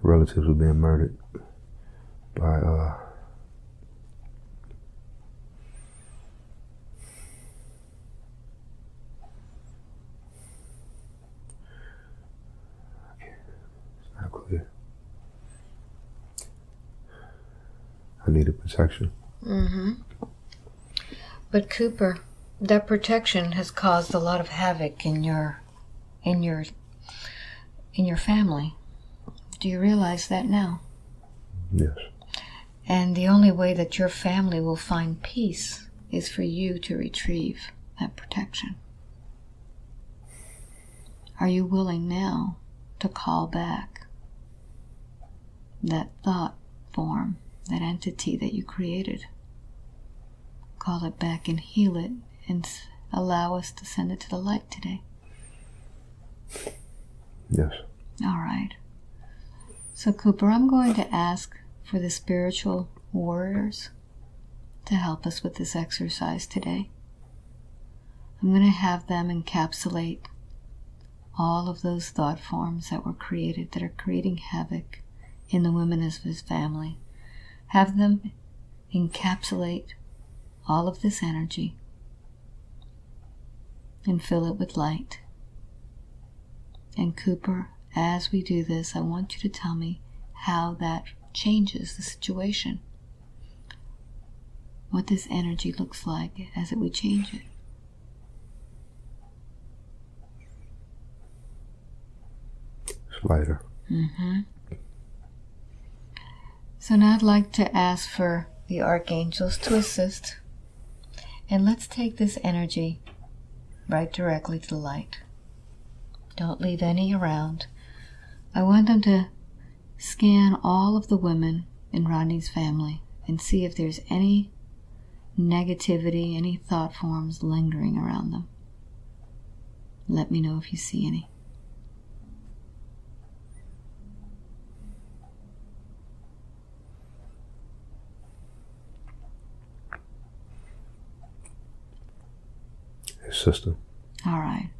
Relatives were being murdered by it's not clear. I needed protection. Mm-hmm. But Cooper, that protection has caused a lot of havoc in your family. Do you realize that now? Yes. And the only way that your family will find peace is for you to retrieve that protection. Are you willing now to call back that thought form, that entity that you created? Call it back and heal it and allow us to send it to the light today. Yes. All right. So Cooper, I'm going to ask for the spiritual warriors to help us with this exercise today. I'm going to have them encapsulate all of those thought forms that were created, that are creating havoc in the women of his family. Have them encapsulate all of this energy and fill it with light. And Cooper, as we do this, I want you to tell me how that changes the situation, what this energy looks like as we change it. It's lighter. Mm-hmm. So now I'd like to ask for the archangels to assist. And let's take this energy right directly to the light. Don't leave any around. I want them to scan all of the women in Rodney's family and see if there's any negativity, any thought forms lingering around them. Let me know if you see any. His sister. All right.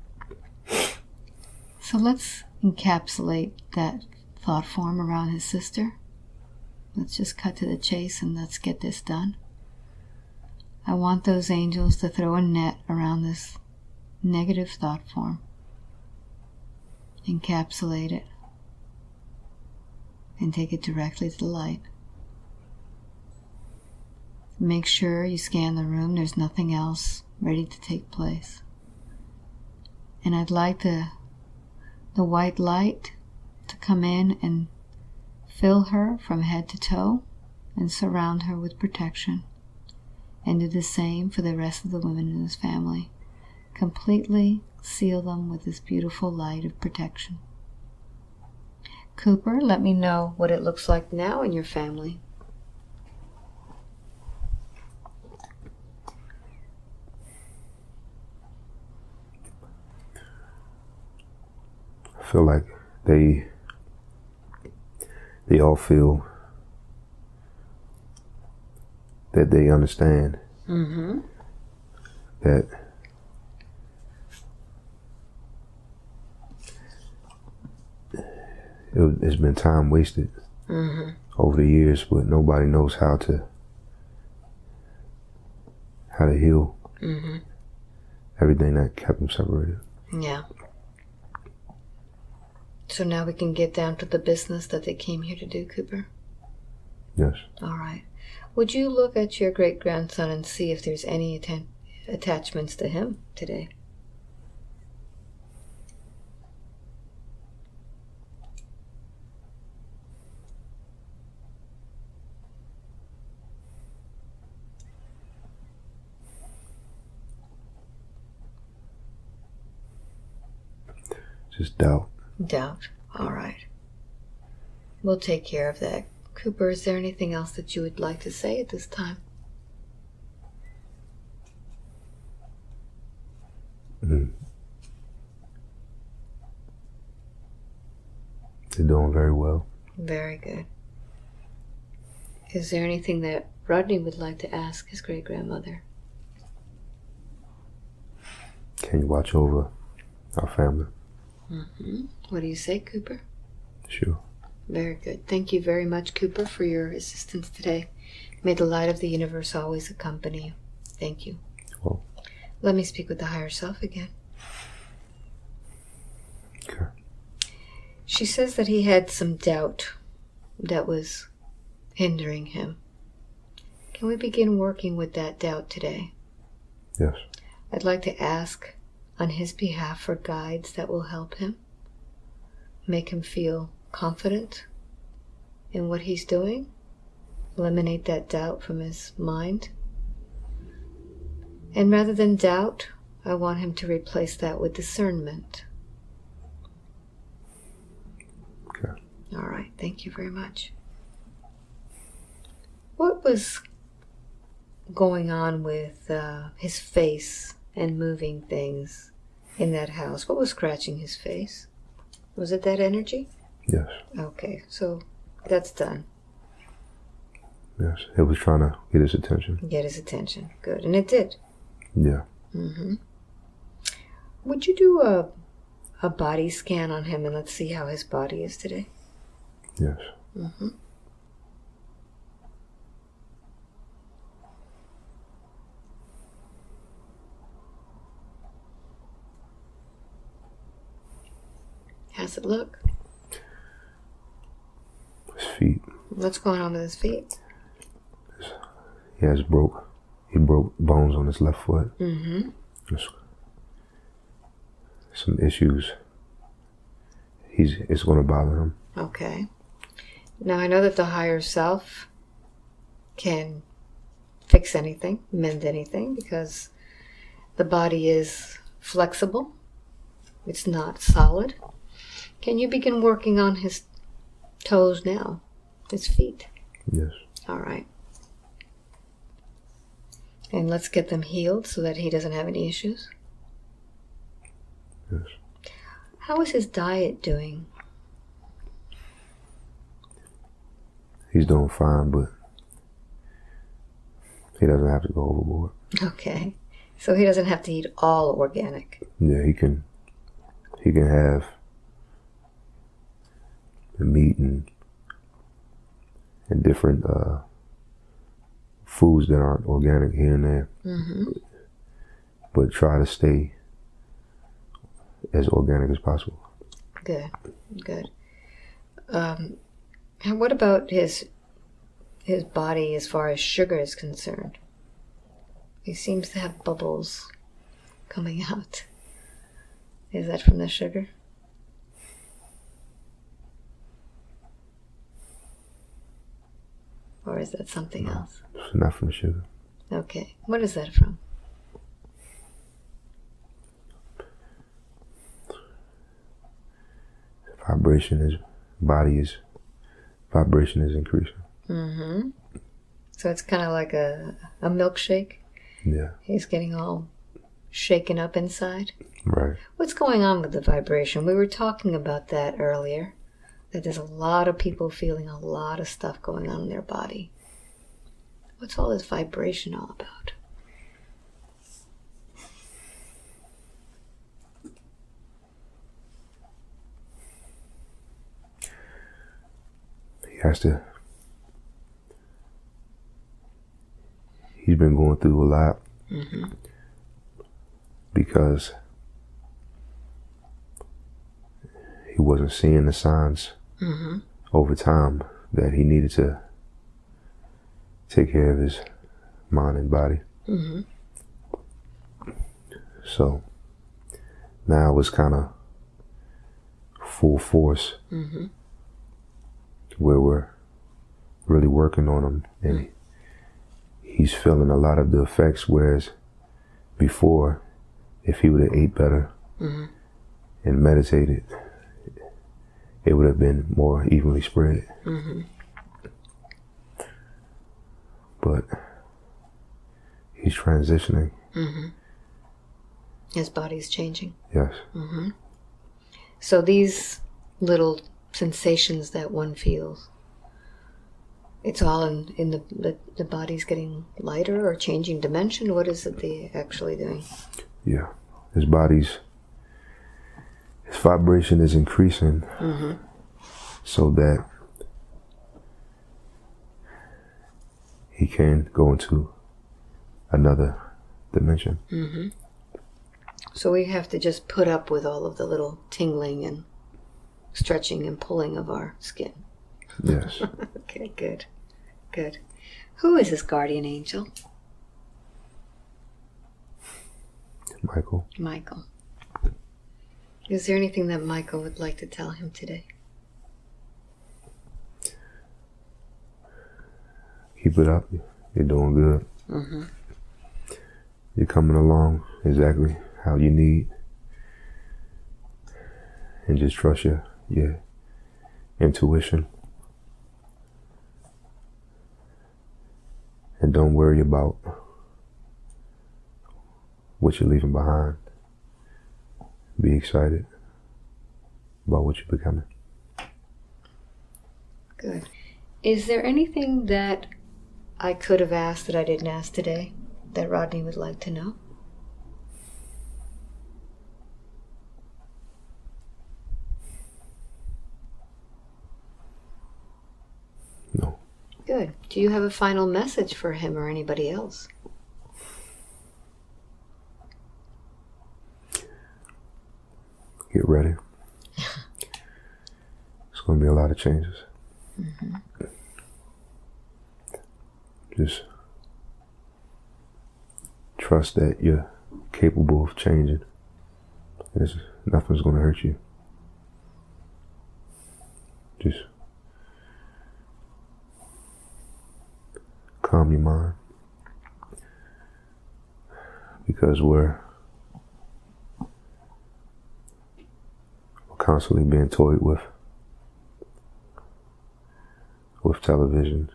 So let's encapsulate that thought form around his sister. Let's just cut to the chase and let's get this done. I want those angels to throw a net around this negative thought form. Encapsulate it. And take it directly to the light. Make sure you scan the room. There's nothing else ready to take place. And I'd like the white light to come in and fill her from head to toe and surround her with protection, and do the same for the rest of the women in his family. Completely seal them with this beautiful light of protection. Cooper, let me know what it looks like now in your family. I feel like they all feel that they understand. Mm-hmm. That it's been time wasted. Mm-hmm. Over the years, but nobody knows how to heal. Mm-hmm. Everything that kept them separated. Yeah. So now we can get down to the business that they came here to do, Cooper? Yes. All right. Would you look at your great-grandson and see if there's any attachments to him today? Just doubt. Doubt. All right. We'll take care of that. Cooper, is there anything else that you would like to say at this time? Mm. They're doing very well. Very good. Is there anything that Rodney would like to ask his great-grandmother? Can you watch over our family? Mm-hmm. What do you say, Cooper? Sure. Very good. Thank you very much, Cooper, for your assistance today. May the light of the universe always accompany you. Thank you. Well, let me speak with the higher self again. Okay. She says that he had some doubt that was hindering him. Can we begin working with that doubt today? Yes. I'd like to ask on his behalf for guides that will help him, make him feel confident in what he's doing, eliminate that doubt from his mind. And rather than doubt, I want him to replace that with discernment. Okay. All right. Thank you very much. What was going on with his face and moving things in that house? What was scratching his face? Was it that energy? Yes. Okay, so that's done. Yes, it was trying to get his attention. Get his attention, good. And it did. Yeah. Mm-hmm. Would you do a body scan on him and let's see how his body is today? Yes. Mm-hmm. How's it look? His feet. What's going on with his feet? He has broke. He broke bones on his left foot. Mm-hmm. Some issues. It's going to bother him. Okay. Now I know that the higher self can fix anything, mend anything, because the body is flexible. It's not solid. Can you begin working on his toes now, his feet? Yes. All right. And let's get them healed so that he doesn't have any issues. Yes. How is his diet doing? He's doing fine, but he doesn't have to go overboard. Okay. So he doesn't have to eat all organic. Yeah, he can have the meat and different foods that aren't organic here and there, mm-hmm. But try to stay as organic as possible. Good, good. And what about his body as far as sugar is concerned? He seems to have bubbles coming out. Is that from the sugar? Or is that something else? It's not from the sugar. Okay. What is that from? Vibration is increasing. Mm-hmm. So it's kind of like a milkshake? Yeah. He's getting all shaken up inside? Right. What's going on with the vibration? We were talking about that earlier. That there's a lot of people feeling a lot of stuff going on in their body. What's all this vibration all about? He's been going through a lot, mm-hmm. because he wasn't seeing the signs. Mm-hmm. Over time that he needed to take care of his mind and body. Mm-hmm. So now it's kind of full force, mm-hmm. where we're really working on him, and mm-hmm. he's feeling a lot of the effects, whereas before, if he would have ate better, mm-hmm. and meditated, it would have been more evenly spread. Mm-hmm. But he's transitioning. Mm-hmm. His body's changing. Yes. Mm-hmm. So these little sensations that one feels, It's all in the body's getting lighter or changing dimension. What is it they actually doing? Yeah, his body's, his vibration is increasing, mm-hmm. so that he can go into another dimension. Mm-hmm. So we have to just put up with all of the little tingling and stretching and pulling of our skin. Yes. Okay, good. Good. Who is this guardian angel? Michael. Michael. Is there anything that Michael would like to tell him today? Keep it up. You're doing good. Mm-hmm. You're coming along exactly how you need. And just trust your intuition. And don't worry about what you're leaving behind. Be excited about what you're becoming. Good. Is there anything that I could have asked that I didn't ask today that Rodney would like to know? No. Good. Do you have a final message for him or anybody else? Get ready. It's going to be a lot of changes. Mm-hmm. Just trust that you're capable of changing. Nothing's going to hurt you. Just calm your mind, because we're constantly being toyed with television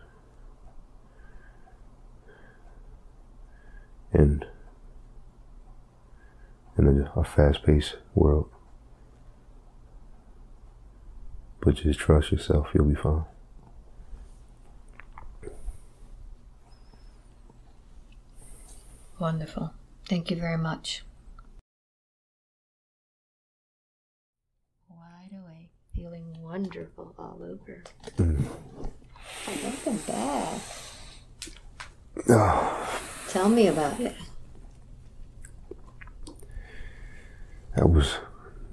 and in a fast-paced world. But just trust yourself, you'll be fine. Wonderful. Thank you very much. Wide awake, feeling wonderful all over. Welcome back. Oh. Tell me about it. That was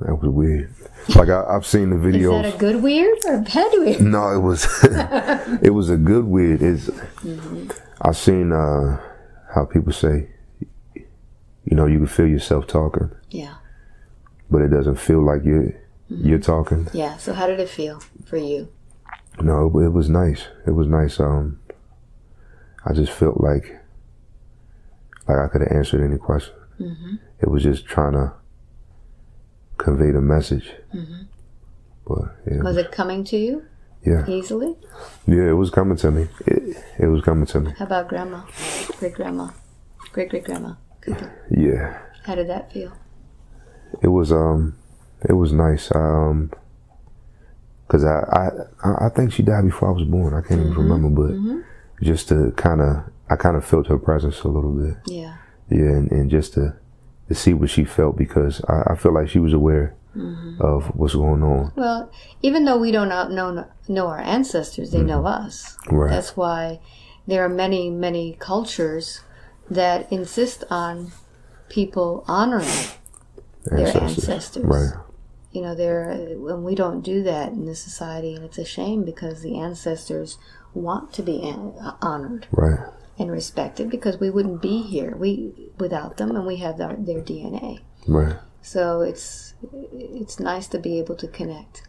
weird. Like I've seen the videos. Is that a good weird or a bad weird? No, it was it was a good weird. It's mm-hmm. I've seen how people say, you know, you can feel yourself talking. Yeah. But it doesn't feel like you're talking. Yeah. So how did it feel for you? No, it was nice. It was nice. I just felt like I could have answered any question. Mm-hmm. It was just trying to convey the message. Mm-hmm. But yeah, was it coming to you? Yeah. Easily? Yeah, it was coming to me. It was coming to me. How about grandma? Great-grandma? Great-great-grandma? Yeah. How did that feel? It was nice. 'Cause I think she died before I was born. I can't mm-hmm. even remember, but mm-hmm. just to I kind of felt her presence a little bit. Yeah. Yeah, and just to see what she felt, because I feel like she was aware mm-hmm. of what's going on. Well, even though we don't know our ancestors, they mm-hmm. know us. Right. That's why there are many, many cultures that insist on people honoring their ancestors. Right. You know, when we don't do that in this society, and it's a shame, because the ancestors want to be honored. Right. And respected, because we wouldn't be here without them, and we have their DNA. Right. So it's nice to be able to connect.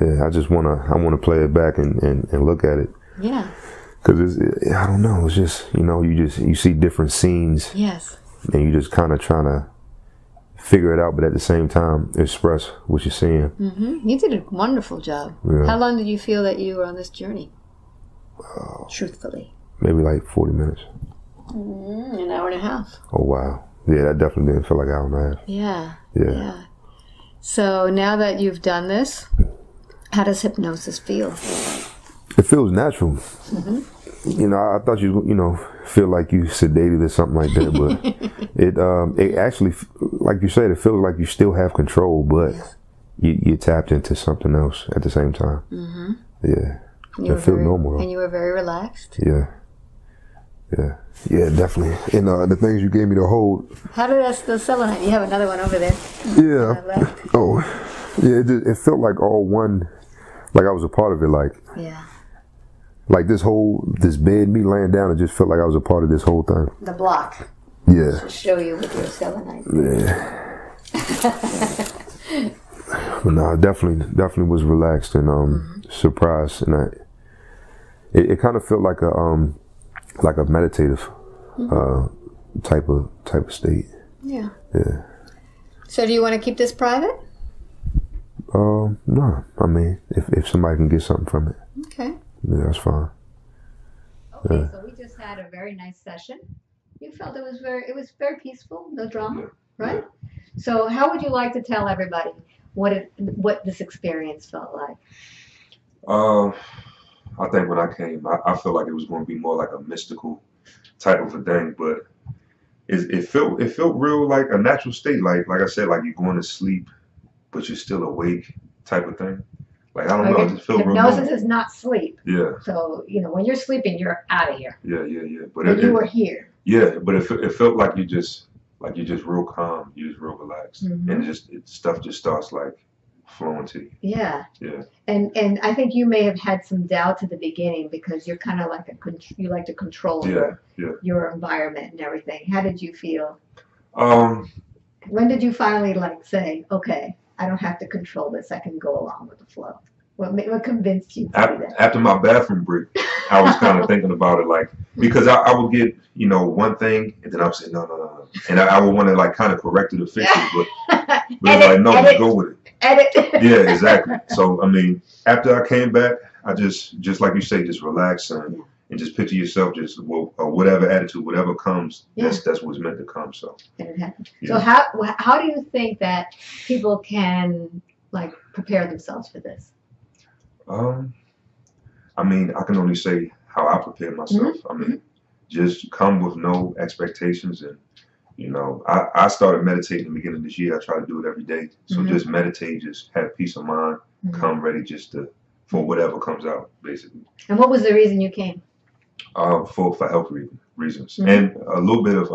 Yeah, I just wanna play it back and look at it. Yeah. 'Cause I don't know. It's just, you know, you see different scenes. Yes. And you just kind of trying to figure it out, but at the same time express what you're seeing. Mm-hmm. You did a wonderful job. Yeah. How long did you feel that you were on this journey? Truthfully. Maybe like 40 minutes. An hour and a half. Oh, wow. Yeah, that definitely didn't feel like an hour and a half. Yeah. Yeah. Yeah. So now that you've done this, how does hypnosis feel? It feels natural. Mm-hmm. You know, I thought you, you know, feel like you sedated or something like that, but it actually, like you said, it feels like you still have control, but you tapped into something else at the same time. Mm-hmm. Yeah. It feels normal. Though. And you were very relaxed? Yeah. Yeah. Yeah, definitely. And the things you gave me to hold. How did that still selenite? You have another one over there. Yeah. Oh. Yeah, it felt like all one, like I was a part of it, like. Yeah. Like this bed, me laying down, it just felt like I was a part of this whole thing. The block. Yeah. Should show you with your selenite. Yeah. But no, I definitely was relaxed and surprised, and it kind of felt like a meditative type of state. Yeah. Yeah. So do you want to keep this private? No. I mean, if somebody can get something from it. Okay. Yeah, that's fine. Okay, so we just had a very nice session. You felt it was very peaceful, no drama, right? Yeah. So how would you like to tell everybody what this experience felt like? I think when I came, I felt like it was going to be more like a mystical type of a thing, but it felt real, like a natural state, like I said, like you're going to sleep, but you're still awake type of thing. Like, I don't know, it just felt real normal. Hypnosis is not sleep. Yeah. So, you know, when you're sleeping, you're out of here. Yeah, yeah, yeah. But you were here. Yeah, but it felt like you just, like you're just real calm, you're just real relaxed, and stuff just starts like flowing to you. Yeah. Yeah. And I think you may have had some doubts at the beginning because you're kind of like you like to control your environment and everything. How did you feel? When did you finally like say, okay, I don't have to control this. I can go along with the flow. What convinced you to do that? After my bathroom break, I was kind of thinking about it, like, because I would get, you know, one thing, and then I would say, no. And I would want to, like, kind of correct it or fix it, but it's like, no, just go with it. Edit. Yeah, exactly. So, I mean, after I came back, I just like you say, just relax and just picture yourself just, well, whatever attitude, whatever comes, that's what's meant to come. So, so how do you think that people can, like, prepare themselves for this? I mean, I can only say how I prepare myself. I mean, just come with no expectations. And, you know, I started meditating at the beginning of this year. I try to do it every day. So just meditate, just have peace of mind, come ready just for whatever comes out, basically. And what was the reason you came? For health reasons. And a little bit of,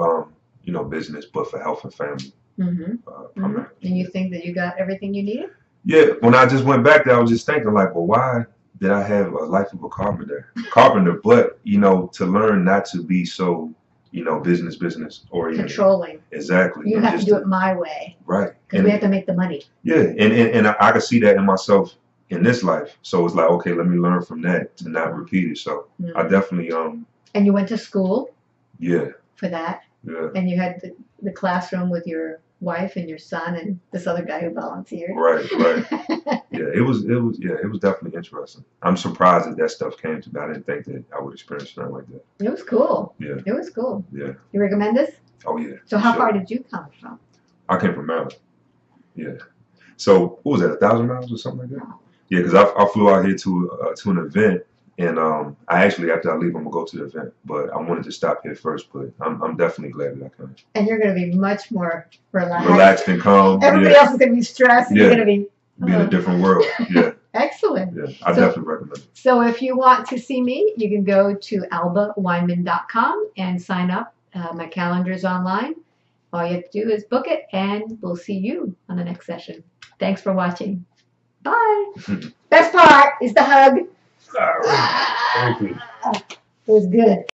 you know, business, but for health and family. And you think that you got everything you needed? Yeah, when I just went back there, I was just thinking, like, well, why did I have a life of a carpenter? But, you know, to learn not to be so, you know, business oriented. Controlling. Exactly. You have to do it my way. Right. Because we have to make the money. Yeah, and I could see that in myself in this life. So it's like, okay, let me learn from that to not repeat it. So I definitely... And you went to school? Yeah. For that? Yeah. And you had the classroom with your... wife and your son and this other guy who volunteered. Right. Yeah, it was definitely interesting. I'm surprised that stuff came to me. I didn't think that I would experience something like that. It was cool. Yeah. It was cool. Yeah. You recommend this? Oh yeah. So how far did you come from? I came from Maryland. Yeah. So what was that? 1,000 miles or something like that? Wow. Yeah, because I flew out here to an event, and I actually, after I leave, I'm gonna go to the event, but I wanted to stop here first. But I'm definitely glad that I came. And you're gonna be much more relaxed and calm. Everybody else is gonna be stressed. And you're gonna be in a different world. Yeah. Excellent. Yeah, I definitely recommend it. So if you want to see me, you can go to albaweinman.com and sign up. My calendar's online. All you have to do is book it, and we'll see you on the next session. Thanks for watching. Bye. Best part is the hug. All right. Thank you. It was good.